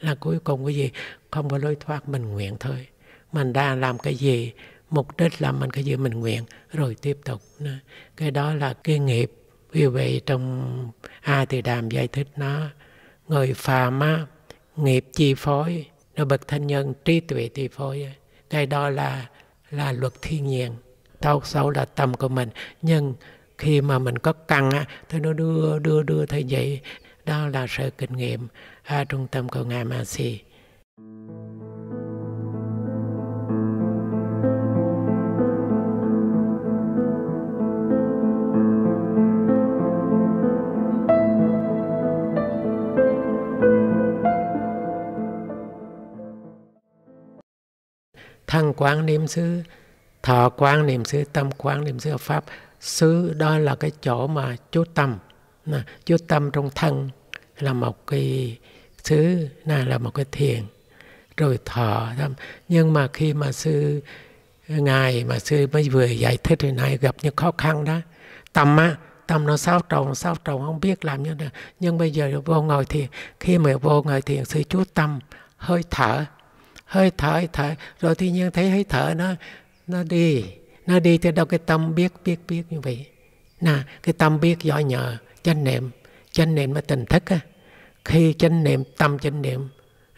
Là cuối cùng cái gì? Không có lối thoát, mình nguyện thôi. Mình đã làm cái gì? Mục đích là mình cái gì mình nguyện, rồi tiếp tục. Cái đó là cái nghiệp. Vì vậy trong A Thì Đàm giải thích nó, người phàm á, nghiệp chi phối, nó bậc thanh nhân trí tuệ chi phối. Cái đó là là luật thiên nhiên. Tốt xấu là tâm của mình. Nhưng khi mà mình có căng á, thì nó đưa đưa đưa thế vậy. Đó là sự kinh nghiệm ở trung tâm của Ngài Mahasi. Thân quán niệm xứ, thọ quán niệm xứ, tâm quán niệm xứ, pháp xứ, đó là cái chỗ mà chú tâm. Chú tâm trong thân là một cái xứ, là một cái thiền, rồi thọ tâm. Nhưng mà khi mà sư Ngài mà sư mới vừa giải thích hồi nãy gặp những khó khăn đó. Tâm á, tâm nó xáo trộn, xáo trộn không biết làm như thế nào. Nhưng bây giờ vô ngồi thiền, khi mà vô ngồi thiền sư chú tâm hơi thở. Hơi thở, hơi thở, rồi tự nhiên thấy hơi thở nó nó đi, nó đi tới đâu cái tâm biết, biết, biết như vậy. Nà, cái tâm biết giỏi nhờ, chánh niệm, chánh niệm là tỉnh thức á. Khi chánh niệm, tâm chánh niệm,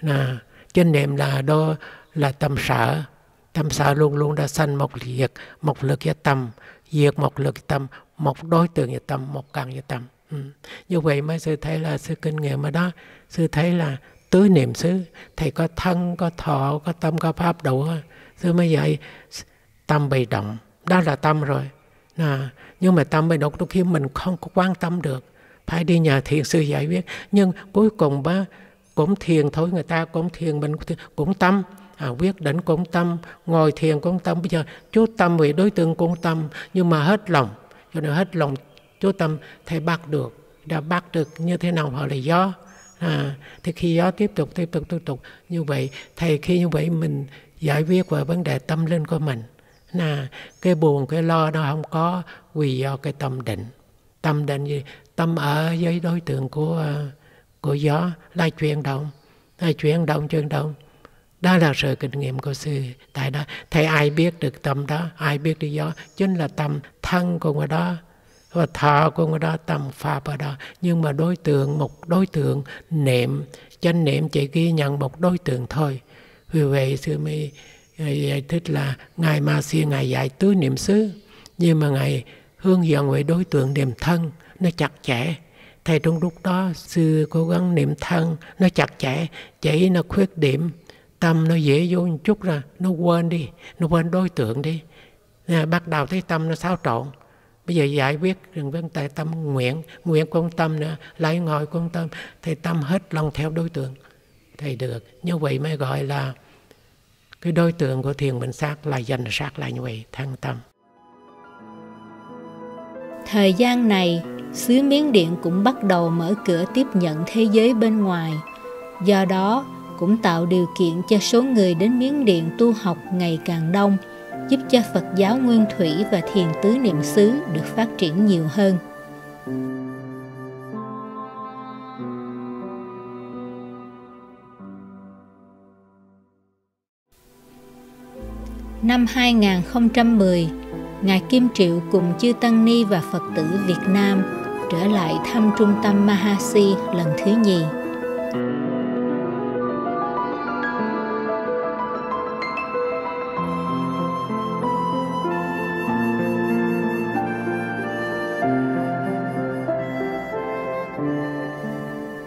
nà, chánh niệm là đó là tâm sở. Tâm sở luôn luôn đã sanh một diệt, một lực với tâm, diệt một lực với tâm, một đối tượng với tâm, một căn với tâm. Ừ. Như vậy mới sư thấy là sư kinh nghiệm ở đó, sư thấy là tứ niệm xứ, thầy có thân, có thọ, có tâm, có pháp đủ. Sư mới dạy tâm bị động, đó là tâm rồi. À, nhưng mà tâm bị động đôi khi mình không có quan tâm được, phải đi nhờ thiền sư giải quyết. Nhưng cuối cùng bá, cũng thiền thôi, người ta cũng thiền, mình cũng tâm. À, quyết định cũng tâm, ngồi thiền cũng tâm. Bây giờ chú tâm về đối tượng cũng tâm, nhưng mà hết lòng. Cho nên hết lòng chú tâm thầy bắt được, đã bắt được như thế nào họ là do. À, thì khi đó tiếp tục, tiếp tục, tiếp tục như vậy, thầy khi như vậy mình giải quyết về vấn đề tâm linh của mình. Là cái buồn, cái lo nó không có vì do cái tâm định. Tâm định gì? Tâm ở với đối tượng của của gió là chuyển động, là chuyển động, chuyển động. Đó là sự kinh nghiệm của sư. Tại đó, thầy ai biết được tâm đó, ai biết được gió, chính là tâm thân của người đó. Và thọ của người đó, tâm pháp ở đó. Nhưng mà đối tượng, một đối tượng niệm, chánh niệm chỉ ghi nhận một đối tượng thôi. Vì vậy sư mới giải thích là Ngài Mahasi Ngài dạy tứ niệm xứ, nhưng mà Ngài hướng dẫn về đối tượng niệm thân nó chặt chẽ. Thầy trong lúc đó sư cố gắng niệm thân nó chặt chẽ, chỉ nó khuyết điểm, tâm nó dễ vô một chút ra, nó quên đi, nó quên đối tượng đi. Bắt đầu thấy tâm nó xáo trộn. Bây giờ giải quyết vấn đề tâm nguyện, nguyện con tâm nữa, lại ngồi con tâm, thì tâm hết lòng theo đối tượng. Thì được, như vậy mới gọi là cái đối tượng của thiền bệnh sát là dành sát lại như vậy, thăng tâm. Thời gian này, xứ Miến Điện cũng bắt đầu mở cửa tiếp nhận thế giới bên ngoài. Do đó, cũng tạo điều kiện cho số người đến Miến Điện tu học ngày càng đông, giúp cho Phật giáo Nguyên Thủy và thiền tứ niệm xứ được phát triển nhiều hơn. Năm hai không một không, Ngài Kim Triệu cùng chư Tăng Ni và Phật tử Việt Nam trở lại thăm trung tâm Mahasi lần thứ nhì.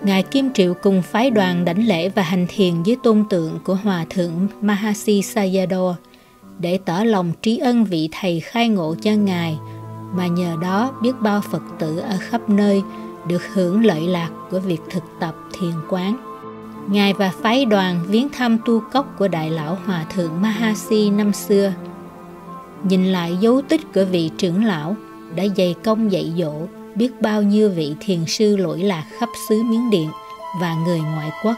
Ngài Kim Triệu cùng phái đoàn đảnh lễ và hành thiền dưới tôn tượng của Hòa Thượng Mahasi Sayadaw để tỏ lòng trí ân vị Thầy khai ngộ cho Ngài, mà nhờ đó biết bao Phật tử ở khắp nơi được hưởng lợi lạc của việc thực tập thiền quán. Ngài và phái đoàn viếng thăm tu cốc của Đại Lão Hòa Thượng Mahasi năm xưa. Nhìn lại dấu tích của vị trưởng lão đã dày công dạy dỗ biết bao nhiêu vị thiền sư lỗi lạc khắp xứ Miến Điện và người ngoại quốc.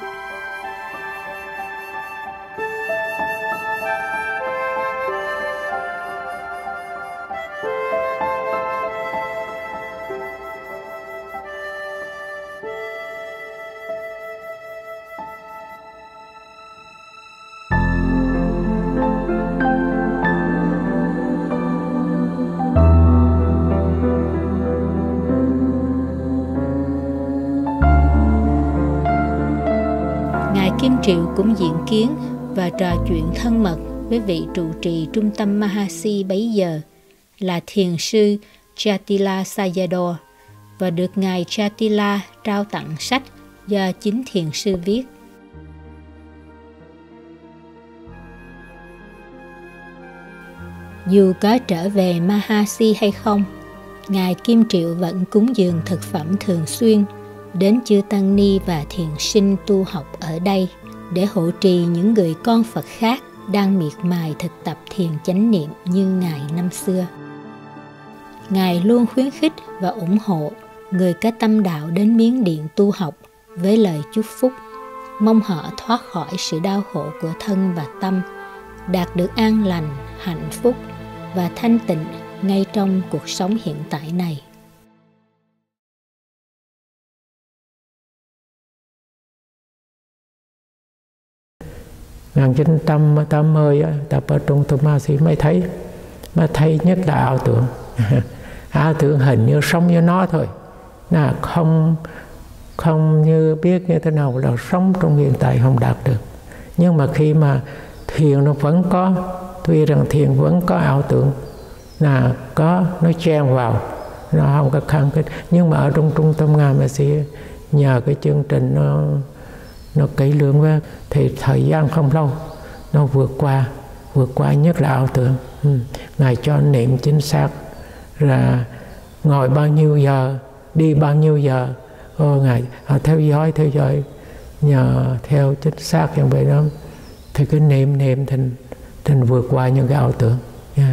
Kim Triệu cũng diện kiến và trò chuyện thân mật với vị trụ trì trung tâm Mahasi bấy giờ là thiền sư Chatila Sayadaw và được Ngài Chatila trao tặng sách do chính thiền sư viết. Dù có trở về Mahasi hay không, Ngài Kim Triệu vẫn cúng dường thực phẩm thường xuyên đến chư Tăng Ni và thiền sinh tu học ở đây để hộ trì những người con Phật khác đang miệt mài thực tập thiền chánh niệm như Ngài năm xưa. Ngài luôn khuyến khích và ủng hộ người có tâm đạo đến Miến Điện tu học với lời chúc phúc, mong họ thoát khỏi sự đau khổ của thân và tâm, đạt được an lành, hạnh phúc và thanh tịnh ngay trong cuộc sống hiện tại này. một nghìn chín trăm tám mươi tập ở Trung Tuppama thì mới thấy mà thấy nhất là ảo tưởng. Ảo tưởng hình như sống như nó thôi, là không không như biết như thế nào là sống trong hiện tại không đạt được. Nhưng mà khi mà thiền nó vẫn có, tuy rằng thiền vẫn có ảo tưởng là có, nó chen vào, nó không có khăng khít. Nhưng mà ở trong Trung Tuppama mà thì nhờ cái chương trình nó nó kỹ lưỡng quá thì thời gian không lâu nó vượt qua vượt qua nhất là ảo tưởng. ừ. Ngài cho niệm chính xác là ngồi bao nhiêu giờ, đi bao nhiêu giờ. Ô, Ngài à, theo dõi theo dõi nhờ theo chính xác như vậy đó thì cứ niệm niệm thì, thì vượt qua những cái ảo tưởng. yeah.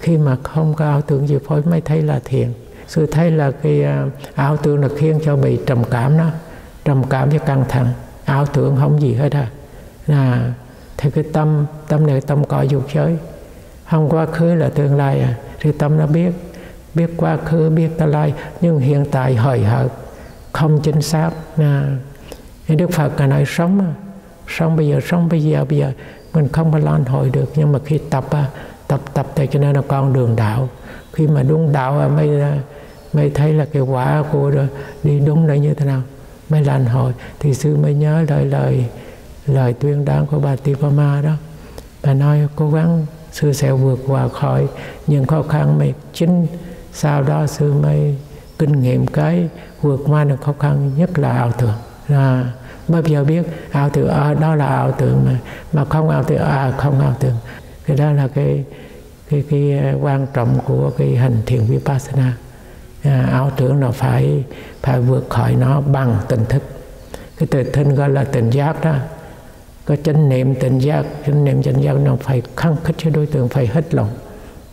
Khi mà không có ảo tưởng gì phối mới thấy là thiền. Sự thấy là cái ảo tưởng là khiến cho bị trầm cảm đó, trầm cảm với căng thẳng. Ảo tưởng không gì hết à, là thì cái tâm tâm này tâm cõi dục giới, không quá khứ là tương lai à, thì tâm nó biết biết quá khứ biết tương lai nhưng hiện tại hời hợt không chính xác. Là Đức Phật là nói sống à, sống bây giờ sống bây giờ bây giờ mình không có lan hồi được, nhưng mà khi tập à, tập tập thì cho nên là con đường đạo, khi mà đúng đạo à, mới mới thấy là cái quả của đi đúng là như thế nào. Mới lành hồi thì sư mới nhớ lời lời lời tuyên đáng của bà Dipama đó. Bà nói cố gắng sư sẽ vượt qua khỏi những khó khăn mà chính sau đó sư mới kinh nghiệm cái vượt qua được khó khăn nhất là ảo tưởng. Là bây giờ biết ảo tưởng à, đó là ảo tưởng mà mà không ảo tưởng à không ảo tưởng. Cái đó là cái cái cái quan trọng của cái hành thiền Vipassana. À, ảo tưởng là phải phải vượt khỏi nó bằng tỉnh thức. Cái từ thân gọi là tỉnh giác đó, có chánh niệm tỉnh giác, chánh niệm tỉnh giác nó phải khăng khít cho đối tượng, phải hết lòng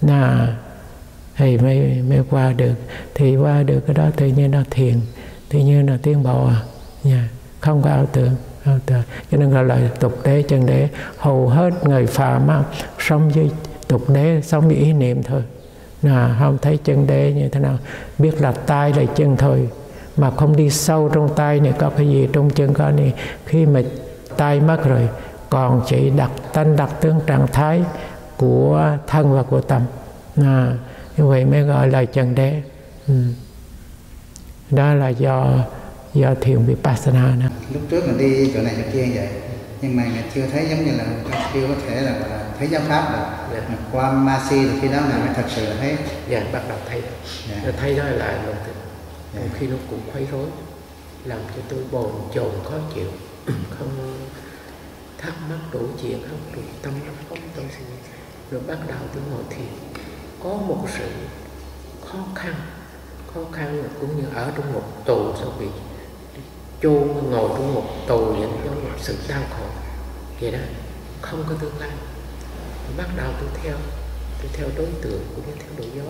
là thì mới mới qua được. Thì qua được cái đó tự nhiên nó thiền, tự nhiên là tiến bộ à. yeah. Không có ảo tưởng, ảo tưởng. Cho nên gọi là tục đế chân đế. Hầu hết người phàm sống với tục đế, sống với ý niệm thôi. Nào, không thấy chân đế như thế nào, biết là tai là chân thôi mà không đi sâu trong tai này có cái gì, trong chân có này. Khi mà tai mất rồi còn chỉ đặt tánh đặt tướng trạng thái của thân và của tâm. Nào, như vậy mới gọi là chân đế. ừ. Đó là do do thiền Vipassana đó. Lúc trước mình đi chỗ này chỗ kia vậy nhưng mà mình chưa thấy giống như là chưa có thể là thấy giáo pháp được. Dạ. Qua Mahasi thì khi đó là mới thật sự là thấy. Dạ, bắt đầu thấy. Dạ. Thấy đó là mình thì, dạ. Khi nó cũng khuấy rối. làm cho tôi bồn chồn khó chịu, không thắc mắc đủ chuyện, không đủ tâm, không tôi gì. Rồi bắt đầu tôi ngồi thiền, có một sự khó khăn, khó khăn cũng như ở trong một tù, sau bị chôn ngồi trong một tù dẫn đến một sự đau khổ vậy đó, không có tương lai. Rồi bắt đầu tôi theo, tôi theo đối tượng cũng như theo độ gió,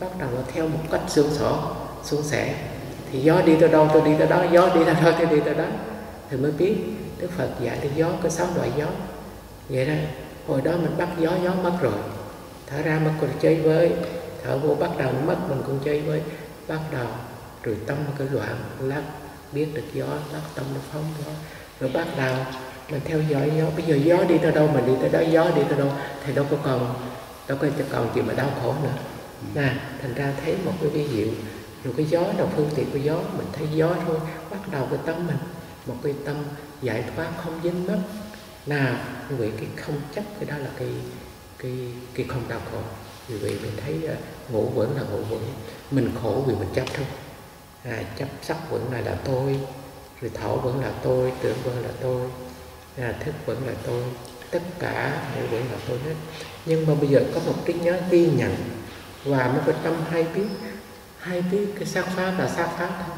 bắt đầu là theo một cách xương sỏ, suôn sẻ. Thì gió đi tới đâu tôi đi tới đó, gió đi tới đâu tôi đi tới đó. Thì mới biết Đức Phật dạy tới gió, có sáu loại gió. Vậy đó, hồi đó mình bắt gió, gió mất rồi. Thở ra mất còn chơi với, thở vô bắt đầu mất mình cũng chơi với. Bắt đầu, rồi tâm cứ loạn, lắc, biết được gió, lắc tâm nó phóng gió. Rồi bắt đầu, mình theo dõi gió, bây giờ gió đi tới đâu, mình đi tới đó, gió đi tới đâu. Thì đâu có còn, đâu có còn gì mà đau khổ nữa. Nè, thành ra thấy một cái vi diệu. Rồi cái gió đầu phương tiện của gió, mình thấy gió thôi, bắt đầu cái tâm mình, một cái tâm giải thoát không dính mắc. Nào, quý vị cái không chấp cái đó là cái cái cái không đau khổ. Quý vị mình thấy uh, ngũ quẩn là ngũ quẩn, mình khổ vì mình chấp thôi. À, chấp sắc quẩn này là tôi, rồi thọ quẩn là tôi, tưởng quẩn là tôi, à, thức quẩn là tôi, tất cả ngũ quẩn là tôi hết. Nhưng mà bây giờ có một trí nhớ ghi nhận và một cái tâm hay biết. Hay biết cái sát pháp là sát pháp thôi.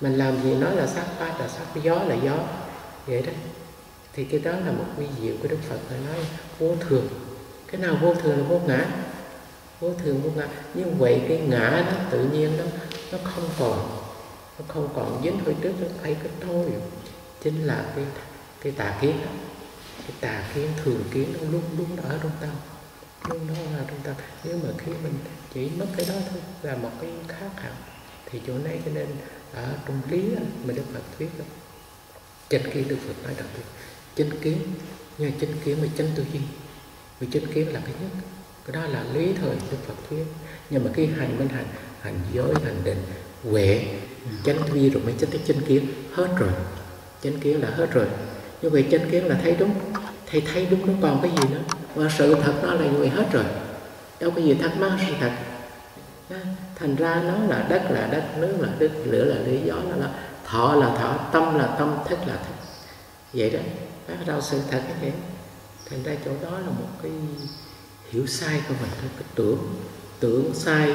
Mình làm gì nói là sát pháp là sát, gió là gió. Vậy đó. Thì cái đó là một vi diệu của Đức Phật là nói vô thường. Cái nào vô thường là vô ngã. Vô thường, vô ngã. Như vậy cái ngã đó tự nhiên đó, nó không còn. Nó không còn dính hồi trước, nó thấy cái thôi. Chính là cái, cái tà kiến đó. Cái tà kiến, thường kiến nó luôn luôn ở trong tâm. Luôn đó là trong tâm. Nếu mà khi mình chỉ mất cái đó thôi là một cái khác hẳn. Thì chỗ này cho nên ở trong lý mà Đức Phật thuyết đó. Chánh kiến Đức Phật nói đặc biệt. Chánh kiến, nhưng chánh kiến mới chánh tư duy. Vì chánh kiến là cái nhất. Cái đó là lý thời Đức Phật thuyết. Nhưng mà khi hành bên hành, hành giới, hành định, huệ, chánh tư duy rồi mới chánh tới chánh kiến. Hết rồi. Chánh kiến là hết rồi. Như vậy chánh kiến là thấy đúng. Thầy thấy đúng nó còn cái gì nữa. Và sự thật nó là người hết rồi. Đâu có gì thắc mắc sự thật. Thành ra nó là đất là đất, nước là đất, lửa là lửa, gió là lửa. Thọ là thọ, tâm là tâm, thức là thức. Vậy đó, bắt đầu sự thật như thế. Thành ra chỗ đó là một cái hiểu sai của mình, cái tưởng, tưởng sai,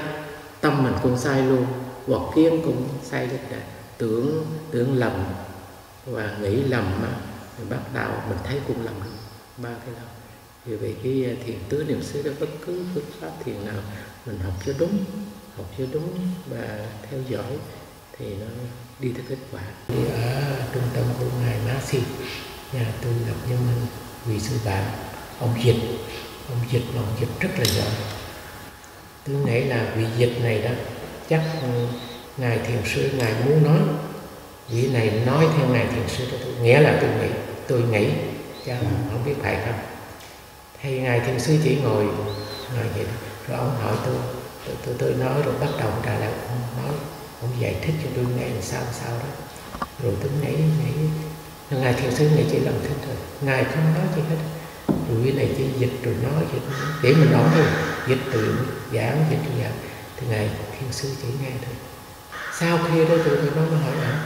tâm mình cũng sai luôn, hoặc kiến cũng sai luôn cả. Tưởng, tưởng lầm và nghĩ lầm mà, mình bắt đầu mình thấy cũng lầm luôn, ba cái lầm. Vì vậy cái thiền tứ niệm xứ đó bất cứ phương pháp thiền nào mình học cho đúng, học cho đúng và theo dõi thì nó đi tới kết quả. Đi ở trung tâm của ngài Mahasi, nhà tôi gặp nhân mình vì sư bạn ông dịch, ông dịch mà ông dịch rất là giỏi. Tôi nghĩ là vị dịch này đó chắc ngài thiền sư ngài muốn nói, vị này nói theo ngài thiền sư đó tôi nghĩa là tôi nghĩ, tôi nghĩ, chứ không biết phải không. Thì ngài thiền sư chỉ ngồi ngồi vậy đó. Rồi ông hỏi tôi, tôi tôi, tôi nói rồi bắt đầu trả lời ông nói. Ông giải thích cho tôi nghe làm sao sao đó. Rồi tôi nghĩ, nghĩ ngài thiền sư này chỉ làm thích rồi, ngài không nói gì hết. Rồi cái này chỉ dịch rồi nói dịch, để mình nói thôi, dịch tự giảng, dịch tự giảng. Thì ngài thiền sư chỉ nghe thôi. Sau khi đó tôi nói mới hỏi là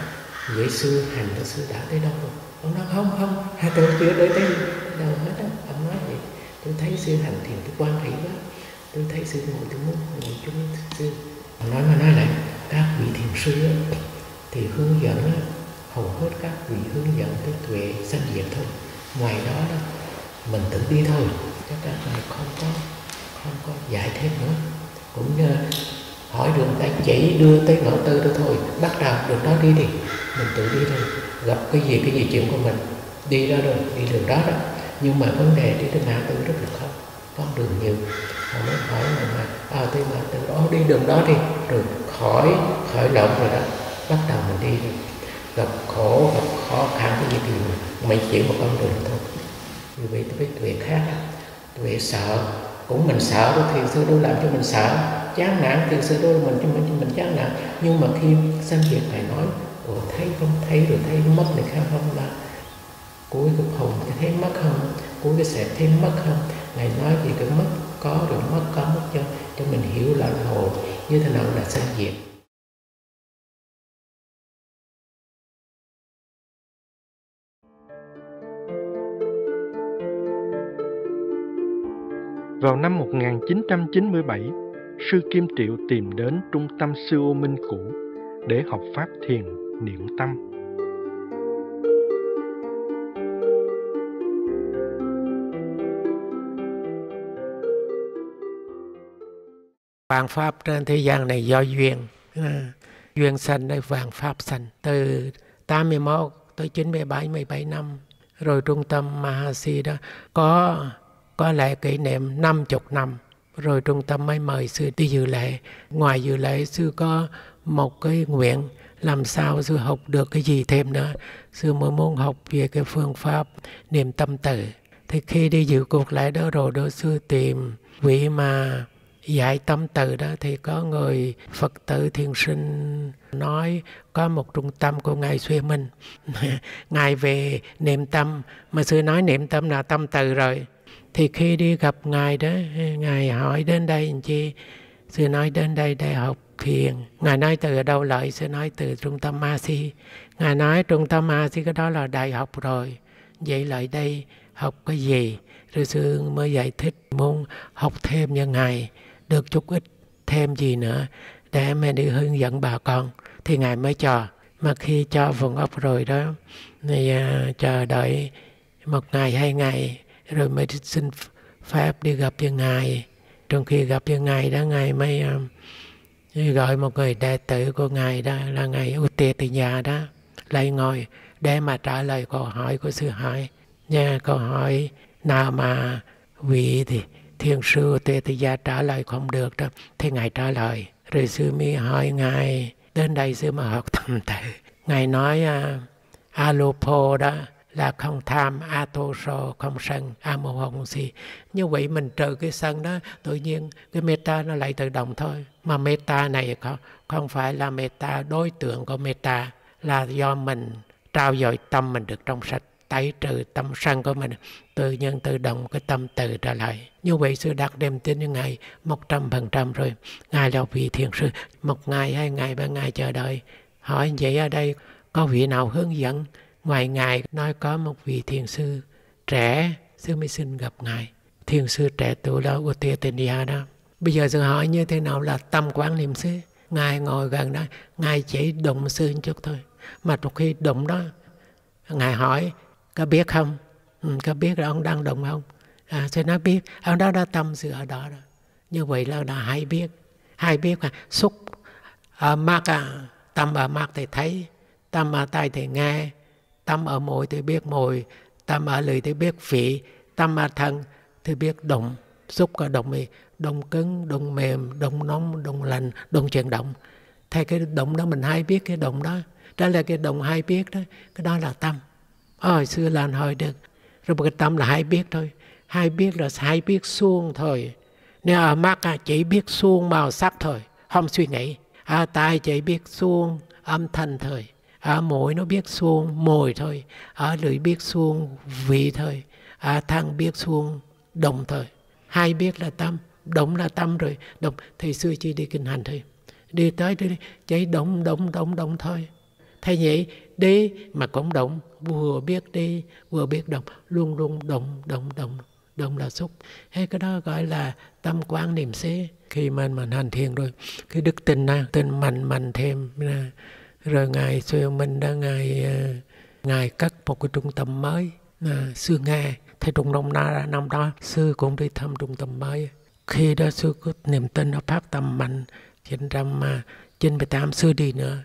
vậy sư hành là sư đã tới đâu rồi? Ông nói không không, hai tôi chưa tới tới đâu hết á. Ông nói vậy, tôi thấy sư hành thiền tôi quan hỷ quá, tôi thấy sư ngồi tôi muốn ngồi chung với sư. Ông nói mà nói lại. Các vị thiền sư thì hướng dẫn hầu hết các vị hướng dẫn tới tuệ sanh diệt thôi. Ngoài đó, đó mình tự đi thôi. Các các ngài không có không có dạy thêm nữa. Cũng như hỏi đường ta chỉ đưa tới ngõ tư đó thôi. Bắt đầu đường đó đi đi. Mình tự đi thôi. Gặp cái gì cái gì chuyện của mình đi đó rồi đi đường đó đó. Nhưng mà vấn đề đi tới ngã tư rất là khó. Con đường nhiều. Họ mới hỏi mình là à tôi mà từ đó đi đường đó đi rồi khỏi khởi động rồi đó bắt đầu mình đi rồi. Gặp khổ gặp khó khăn cái gì thì mình chỉ một con đường thôi. Vì vậy tôi biết tuệ khác đó. Tuệ sợ cũng mình sợ đó, thiền sư đâu làm cho mình sợ chán nản, thiền sư đâu mình cho mình cho mình chán nản. Nhưng mà khi sanh diệt phải nói ủa thấy không thấy rồi thấy mất này khác không là cuối cái hồn thấy mất không, cuối cái sẹp thấy mất không. Ngài nói gì cái mất có rồi mất có mất cho cho mình hiểu là hồ như thế nào là sanh diệt. Vào năm một nghìn chín trăm chín mươi bảy, Sư Kim Triệu tìm đến trung tâm Sư Minh cũ để học pháp thiền niệm tâm. Vạn pháp trên thế gian này do duyên, à, duyên sanh đây vạn pháp sanh. Từ tám mươi mốt tới chín mươi bảy, mười bảy năm rồi trung tâm Mahasi đó có có lễ kỷ niệm năm mươi năm. Rồi trung tâm mới mời sư đi dự lễ. Ngoài dự lễ, sư có một cái nguyện làm sao sư học được cái gì thêm nữa. Sư mới muốn học về cái phương pháp niệm tâm tử. Thì khi đi dự cuộc lễ đó rồi đó, sư tìm vị mà dạy tâm từ đó, thì có người Phật tử thiền sinh nói có một trung tâm của ngài Xuyên Minh ngài về niệm tâm, mà sư nói niệm tâm là tâm từ rồi. Thì khi đi gặp ngài đó, ngài hỏi đến đây làm chi, sư nói đến đây để học thiền. Ngài nói từ đâu lại, sư nói từ trung tâm Mahasi. Ngài nói trung tâm Mahasi cái đó là đại học rồi, vậy lại đây học cái gì? Rồi sư mới giải thích muốn học thêm như ngài được chút ít thêm gì nữa để mà đi hướng dẫn bà con, thì ngài mới cho. Mà khi cho vùng ốc rồi đó thì uh, chờ đợi một ngày hai ngày rồi mới xin phép đi gặp với ngài. Trong khi gặp với ngài đó, ngài mới uh, gọi một người đệ tử của ngài đó là ngài U Tê Tị Nhà đó lại ngồi để mà trả lời câu hỏi của sư hỏi nha. Câu hỏi nào mà vị thì thiền sư Tê Tị Gia trả lời không được đó, thì ngài trả lời. Rồi sư mới hỏi ngài đến đây sư mà học tâm tự. Ngài nói uh, alopo đó là không tham, atoso không sân, amoho không si. Như vậy mình trừ cái sân đó, tự nhiên cái metta nó lại tự động thôi. Mà metta này không, không phải là metta đối tượng của metta, là do mình trao dồi tâm mình được trong sạch, tẩy trừ tâm sân của mình, tự nhiên tự động cái tâm từ trở lại. Như vậy sư đặt niềm tin như ngài một trăm phần trăm rồi. Ngài là vị thiền sư, một ngày hai ngày ba ngày chờ đợi hỏi vậy ở đây có vị nào hướng dẫn ngoài ngài? Nói có một vị thiền sư trẻ, sư mới xin gặp ngài. Thiền sư trẻ tuổi đó của Tia Tịnh Địa đó. Bây giờ sư hỏi như thế nào là tâm quán niệm xứ. Ngài ngồi gần đó, ngài chỉ đụng sư một chút thôi, mà trong khi đụng đó ngài hỏi có biết không? Ừ, có biết là ông đang đụng không? À, sư nói biết. Ông đó đã tâm sự ở đó rồi. Như vậy là đã hay biết. Hay biết là xúc ở mắt, à, tâm ở mắt thì thấy, tâm ở tai thì nghe, tâm ở mũi thì biết mùi, tâm ở lưỡi thì biết vị, tâm ở thân thì biết đụng. Xúc có đụng gì? Đụng cứng, đụng mềm, đụng nóng, đụng lạnh, đụng chuyển động. Thay cái đụng đó mình hay biết cái đụng đó. Đó là cái đụng hay biết đó. Cái đó là tâm. Hồi xưa là hồi được. Rồi một cái tâm là hay biết thôi. Hay biết là hay biết suông thôi. Nếu ở mắt chỉ biết suông màu sắc thôi, không suy nghĩ. Ở tai chỉ biết suông âm thanh thôi. Ở mũi nó biết suông mùi thôi. Ở lưỡi biết suông vị thôi. Ở thân biết suông động thôi. Hay biết là tâm. Động là tâm rồi. Động thì xưa chỉ đi kinh hành thôi. Đi tới đi, chỉ động, động, động, động thôi. Thế vậy đi mà cũng động, vừa biết đi vừa biết động, luôn luôn động động động động là xúc. Thế cái đó gọi là tâm quán niệm xứ. Khi mình mình hành thiền rồi cái đức tin này, tin mạnh mạnh thêm. Rồi ngài Xuyên Minh đã ngài ngài cất một cái trung tâm mới. Mà sư nghe thầy trung đông na năm đó sư cũng đi thăm trung tâm mới. Khi đó sư có niềm tin nó phát tâm mạnh. Chín trăm chín mươi tám sư đi nữa.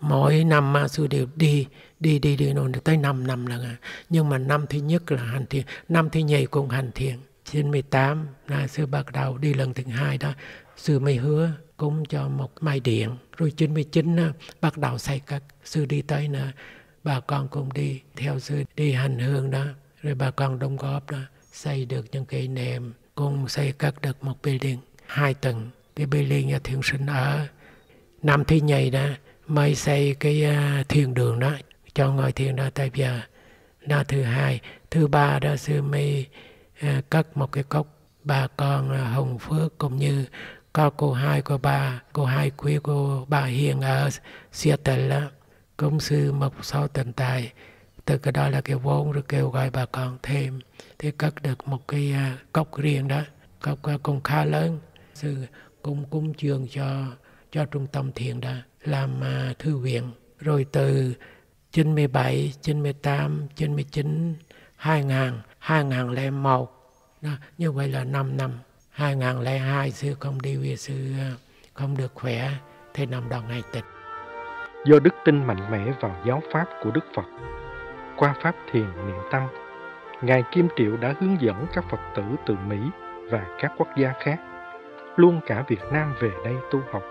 Mỗi năm sư đều đi, đi, đi, đi, rồi tới năm năm lần. Nhưng mà năm thứ nhất là hành thiền, năm thứ nhì cũng hành thiền. chín mươi tám là sư bắt đầu đi lần thứ hai đó. Sư mới hứa cúng cho một mai điện. Rồi chín mươi chín bắt đầu xây cất. Sư đi tới nữa, bà con cũng đi theo sư đi hành hương đó. Rồi bà con đóng góp đó, xây được những kỷ niệm. Cũng xây cất được một building, hai tầng. Cái building nhà thiền sinh ở năm thứ nhì đó. Mới xây cái uh, thiền đường đó, cho ngồi thiền đó tới giờ. Đó thứ hai, thứ ba đó sư mới uh, cất một cái cốc bà con uh, Hồng Phước cũng như có cô hai, cô ba, cô hai quý cô bà Hiền ở Seattle đó. Cũng sư một số tồn tại, từ cái đó là cái vốn rồi kêu gọi bà con thêm. Thì cất được một cái uh, cốc riêng đó. các con khá lớn, sư cũng cúng trường cho cho trung tâm thiền đã làm thư viện. Rồi từ chín mươi bảy, chín mươi tám, chín mươi chín, hai nghìn, hai nghìn lẻ một, đó, như vậy là năm năm. Hai nghìn lẻ hai sư không đi vì sư không được khỏe, thế năm đầu ngày tịch. Do đức tin mạnh mẽ vào giáo pháp của Đức Phật, qua pháp thiền niệm tâm, Ngài Kim Triệu đã hướng dẫn các Phật tử từ Mỹ và các quốc gia khác, luôn cả Việt Nam về đây tu học,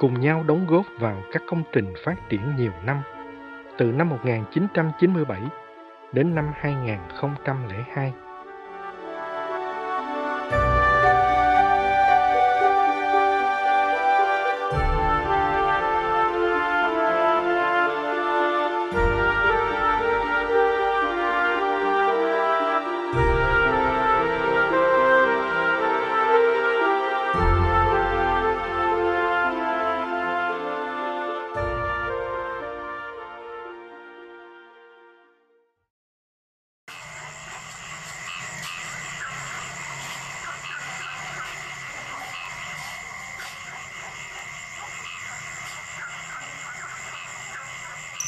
cùng nhau đóng góp vào các công trình phát triển nhiều năm, từ năm một nghìn chín trăm chín mươi bảy đến năm hai nghìn lẻ hai.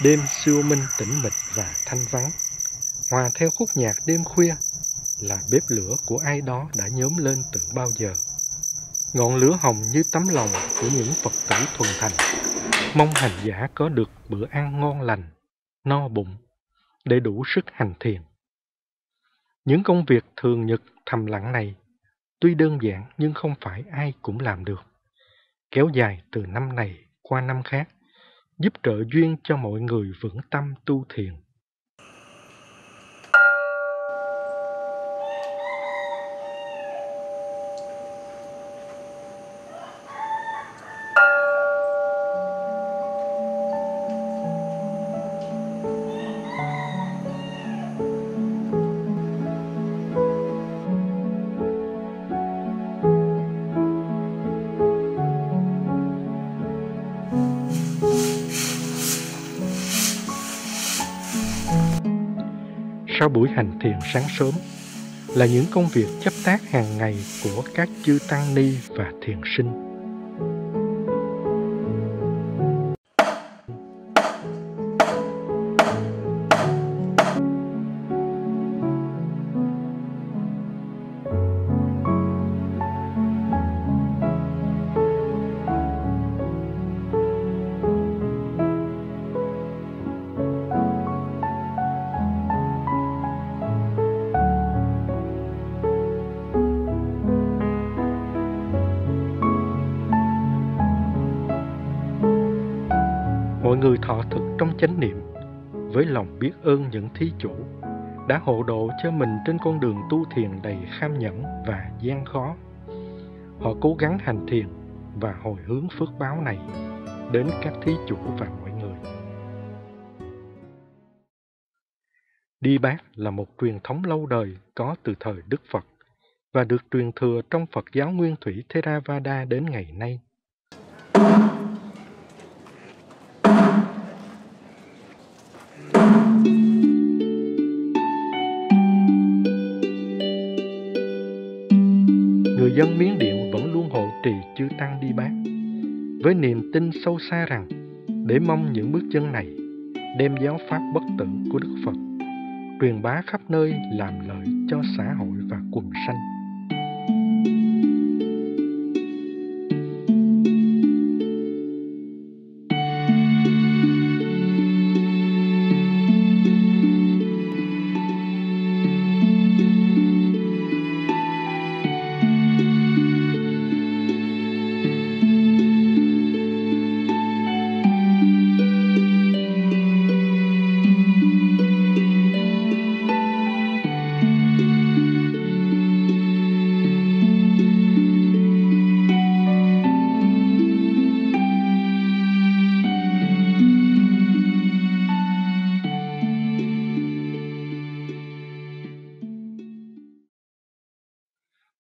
Đêm siêu minh tĩnh mịch và thanh vắng, hòa theo khúc nhạc đêm khuya là bếp lửa của ai đó đã nhóm lên từ bao giờ. Ngọn lửa hồng như tấm lòng của những Phật tử thuần thành, mong hành giả có được bữa ăn ngon lành, no bụng, để đủ sức hành thiền. Những công việc thường nhật thầm lặng này, tuy đơn giản nhưng không phải ai cũng làm được, kéo dài từ năm này qua năm khác, giúp trợ duyên cho mọi người vững tâm tu thiền. Sau buổi hành thiền sáng sớm là những công việc chấp tác hàng ngày của các chư tăng ni và thiền sinh. Người thọ thực trong chánh niệm với lòng biết ơn những thí chủ đã hộ độ cho mình trên con đường tu thiền đầy kham nhẫn và gian khó. Họ cố gắng hành thiền và hồi hướng phước báo này đến các thí chủ và mọi người. Đi bát là một truyền thống lâu đời có từ thời Đức Phật và được truyền thừa trong Phật giáo Nguyên Thủy Theravada đến ngày nay. Dân Miến Điện vẫn luôn hộ trì chư tăng đi bát với niềm tin sâu xa rằng để mong những bước chân này đem giáo pháp bất tử của Đức Phật truyền bá khắp nơi, làm lợi cho xã hội và quần sanh.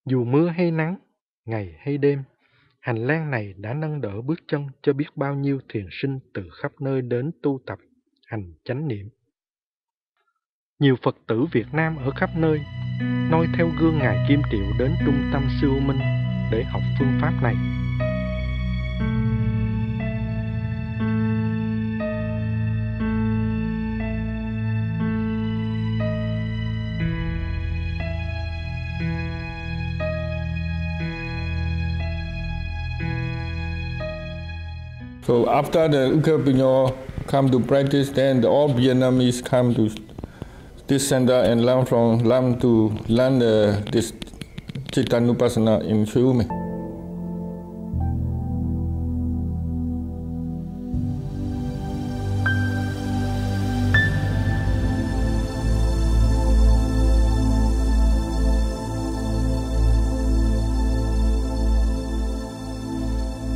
Dù mưa hay nắng, ngày hay đêm, hành lang này đã nâng đỡ bước chân cho biết bao nhiêu thiền sinh từ khắp nơi đến tu tập, hành chánh niệm. Nhiều Phật tử Việt Nam ở khắp nơi noi theo gương Ngài Kim Triệu đến trung tâm Sư Minh để học phương pháp này. So after the Ukha Pinyo come to practice, then the all Vietnamese come to this center and learn from learn to learn the, this Chittanupasana in Xuyên Minh.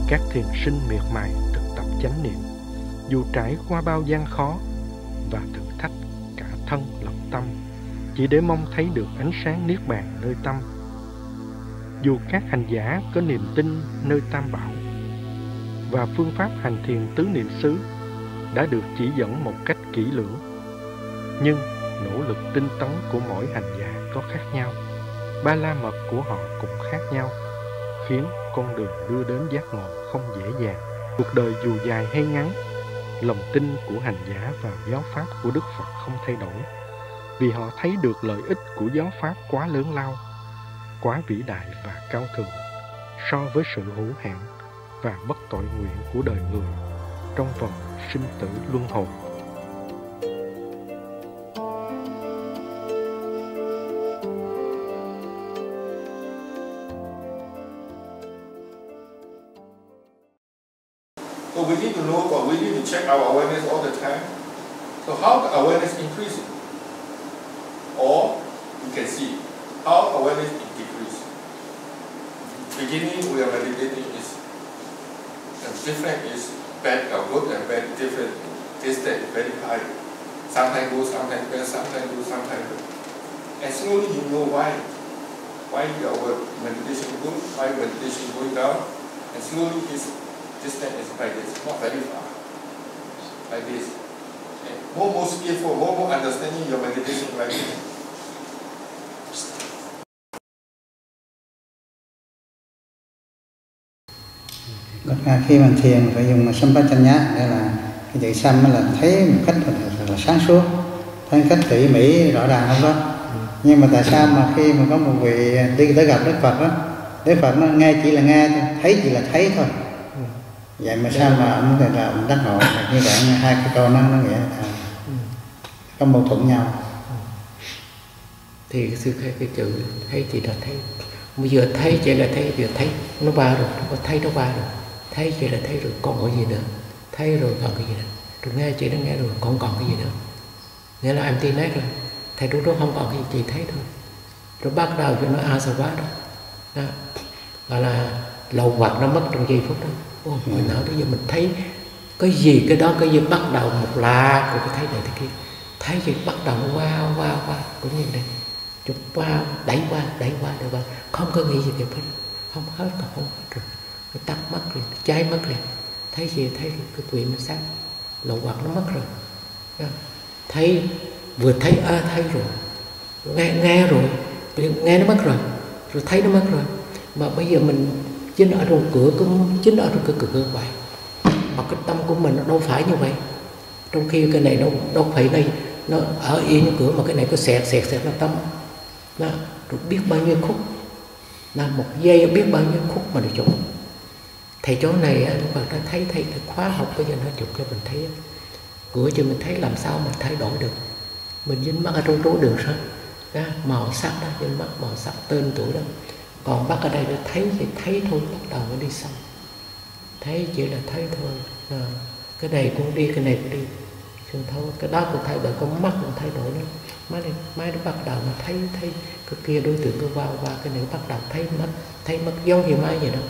Các thiền sinh miệt mài thực tập chánh niệm, dù trải qua bao gian khó và thử thách cả thân lẫn tâm, chỉ để mong thấy được ánh sáng niết bàn nơi tâm. Dù các hành giả có niềm tin nơi Tam Bảo và phương pháp hành thiền tứ niệm xứ đã được chỉ dẫn một cách kỹ lưỡng, nhưng nỗ lực tinh tấn của mỗi hành giả có khác nhau, ba la mật của họ cũng khác nhau, khiến con đường đưa đến giác ngộ không dễ dàng. Cuộc đời dù dài hay ngắn, lòng tin của hành giả vào giáo pháp của Đức Phật không thay đổi, vì họ thấy được lợi ích của giáo pháp quá lớn lao, quá vĩ đại và cao thượng so với sự hữu hạn và bất tội nguyện của đời người trong vòng sinh tử luân hồi. But we need to know, but we need to check our awareness all the time. So how the awareness increases, or you can see how awareness decreases. Beginning we are meditating is different, is bad or good and bad different. This that very high. Sometimes good, sometimes bad, sometimes good, sometimes good. And slowly you know why. Why your meditation good, why meditation going down, and slowly it's distance is like this, not very far, like this. And more, more skillful, more, more understanding your meditation like this. Khi mình thiền phải dùng sampajanya, đây là cái chữ sam là thấy một cách là sáng suốt, thấy một cách tỉ mỉ rõ ràng không đó. Nhưng mà tại sao mà khi mà có một vị đi tới gặp Đức Phật đó, Đức Phật nó nghe chỉ là nghe, thấy chỉ là thấy thôi. Vậy mà sao mà ông thầy là ông đắc ngộ như vậy? Hai cái câu nó nó nghĩa là có mâu thuẫn nhau. Thì cái sự cái chữ thấy chỉ là thấy, bây giờ thấy chỉ là thấy, giờ thấy nó ba rồi, nó có thấy nó ba rồi, thấy chỉ là thấy rồi, còn có gì nữa? Thấy rồi còn cái gì nữa? Rồi nghe chỉ nó nghe rồi, còn còn cái gì nữa? Nghĩa là em tin hết rồi, thầy đúng đó không còn cái gì, chỉ thấy thôi. Rồi bắt đầu cho nó a sờ quá đó, đó gọi là lầu vặt nó mất trong giây phút đó. Ôi, hồi nãy bây giờ mình thấy cái gì, cái đó cái gì bắt đầu một là của cái thấy này thế kia, thấy gì bắt đầu qua qua qua cũng như này, chụp qua đẩy qua đẩy qua đẩy qua, không có nghĩ gì về hết, không hết còn không hết rồi, nó tắt mất rồi, cháy mất rồi, thấy gì thấy cái quyển nó sáng, lậu quạt nó mất rồi, thấy vừa thấy a à, thấy rồi, nghe nghe rồi, nghe nó mất rồi, rồi thấy nó mất rồi, mà bây giờ mình chính ở trong cửa cũng chính ở trong cái cửa cửa vậy, mà cái tâm của mình nó đâu phải như vậy, trong khi cái này nó đâu phải đây, nó ở yên như cửa mà cái này cứ sẹt sẹt sẹt nó tâm, nó biết bao nhiêu khúc, là một giây biết bao nhiêu khúc mà được chụp. Thầy chỗ này các bạn đã thấy thầy khóa học bây giờ nó chụp cho mình thấy, cửa cho mình thấy làm sao mình thay đổi được, mình dính mắc ở trong trố đường sao, màu sắc đó dính mắc màu sắc tên tuổi đó. Còn bác ở đây nó thấy thì thấy thôi, bắt đầu nó đi xong. Thấy chỉ là thấy thôi, à, cái này cũng đi, cái này cũng đi. Chứ thôi, cái đó cũng thay đổi, con mắt cũng thay đổi nữa. Mai, này, mai nó bắt đầu nó thấy, thấy cái kia đối tượng cứ qua qua, cái này bắt đầu thấy mất, thấy mất giống như mai vậy đó.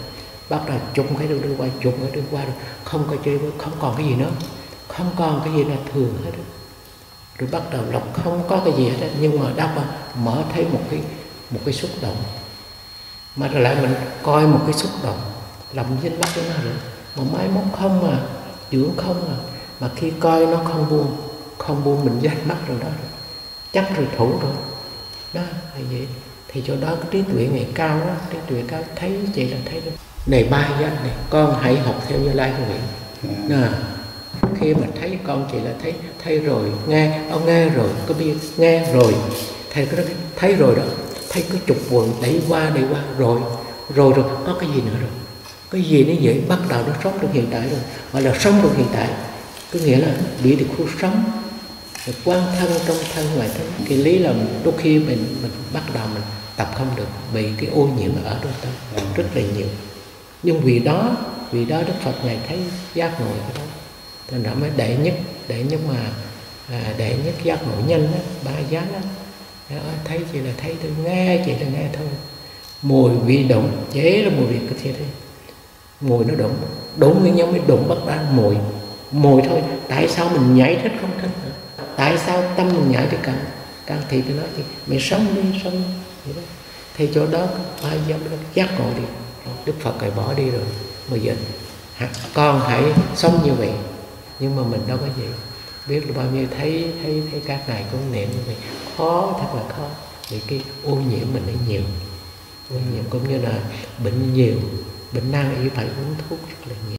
Bắt đầu chụm cái đường đưa qua, chụm cái đường qua, rồi. Không có chơi, không còn cái gì nữa. Không còn cái gì là thường hết. Rồi bắt đầu lọc không có cái gì hết, nhưng mà đắp mở thấy một cái, một cái xúc động. Mà rồi lại mình coi một cái xúc động lòng dính mắt với nó rồi, mà máy móc không à, dưỡng không à, mà khi coi nó không buông, không buông mình dính mắt rồi đó, chắc rồi thủ rồi, đó là vậy. Thì chỗ đó cái trí tuệ ngày cao đó, trí tuệ cao thấy vậy là thấy đó. Này ba danh này, con hãy học theo Như Lai của mình. Nà, khi mà thấy con chị là thấy, thấy rồi, nghe, ông nghe rồi, có biết nghe rồi, thầy có thấy rồi đó, thấy cái chục quần đẩy qua đẩy qua rồi, rồi rồi có cái gì nữa rồi, cái gì nó dễ bắt đầu nó sống được hiện tại rồi, gọi là sống được hiện tại, có nghĩa là bị được khu sống, được quan thân trong thân ngoài thân. Cái lý là đôi khi mình mình bắt đầu mình tập không được, bị cái ô nhiễm ở trong tâm rất là nhiều. Nhưng vì đó, vì đó Đức Phật này thấy giác ngộ cái đó, thành ra mới đệ nhất, đệ nhất mà à, đệ nhất giác ngộ nhanh đó, ba giác đó. Đó, thấy chỉ là thấy tôi, nghe chỉ là nghe thôi. Mùi vị động, chế là mùi vị cái thiệt thôi. Mùi nó động, đúng nguyên nhân mới động bắt ra mùi, mùi thôi. Tại sao mình nhảy thích không thích nữa? Tại sao tâm mình nhảy thì cần, cần thì tôi nói gì? Mày sống đi, sống vậy đó. Thì chỗ đó ba giác nó giác ngộ đi. Đức Phật lại bỏ đi rồi, bây giờ con hãy sống như vậy. Nhưng mà mình đâu có gì biết là bao nhiêu, thấy thấy thấy các này cũng niệm như vậy, khó thật là khó. Vì cái ô nhiễm mình nó nhiều, ô nhiễm cũng như là bệnh nhiều, bệnh nan y phải uống thuốc rất là nhiều.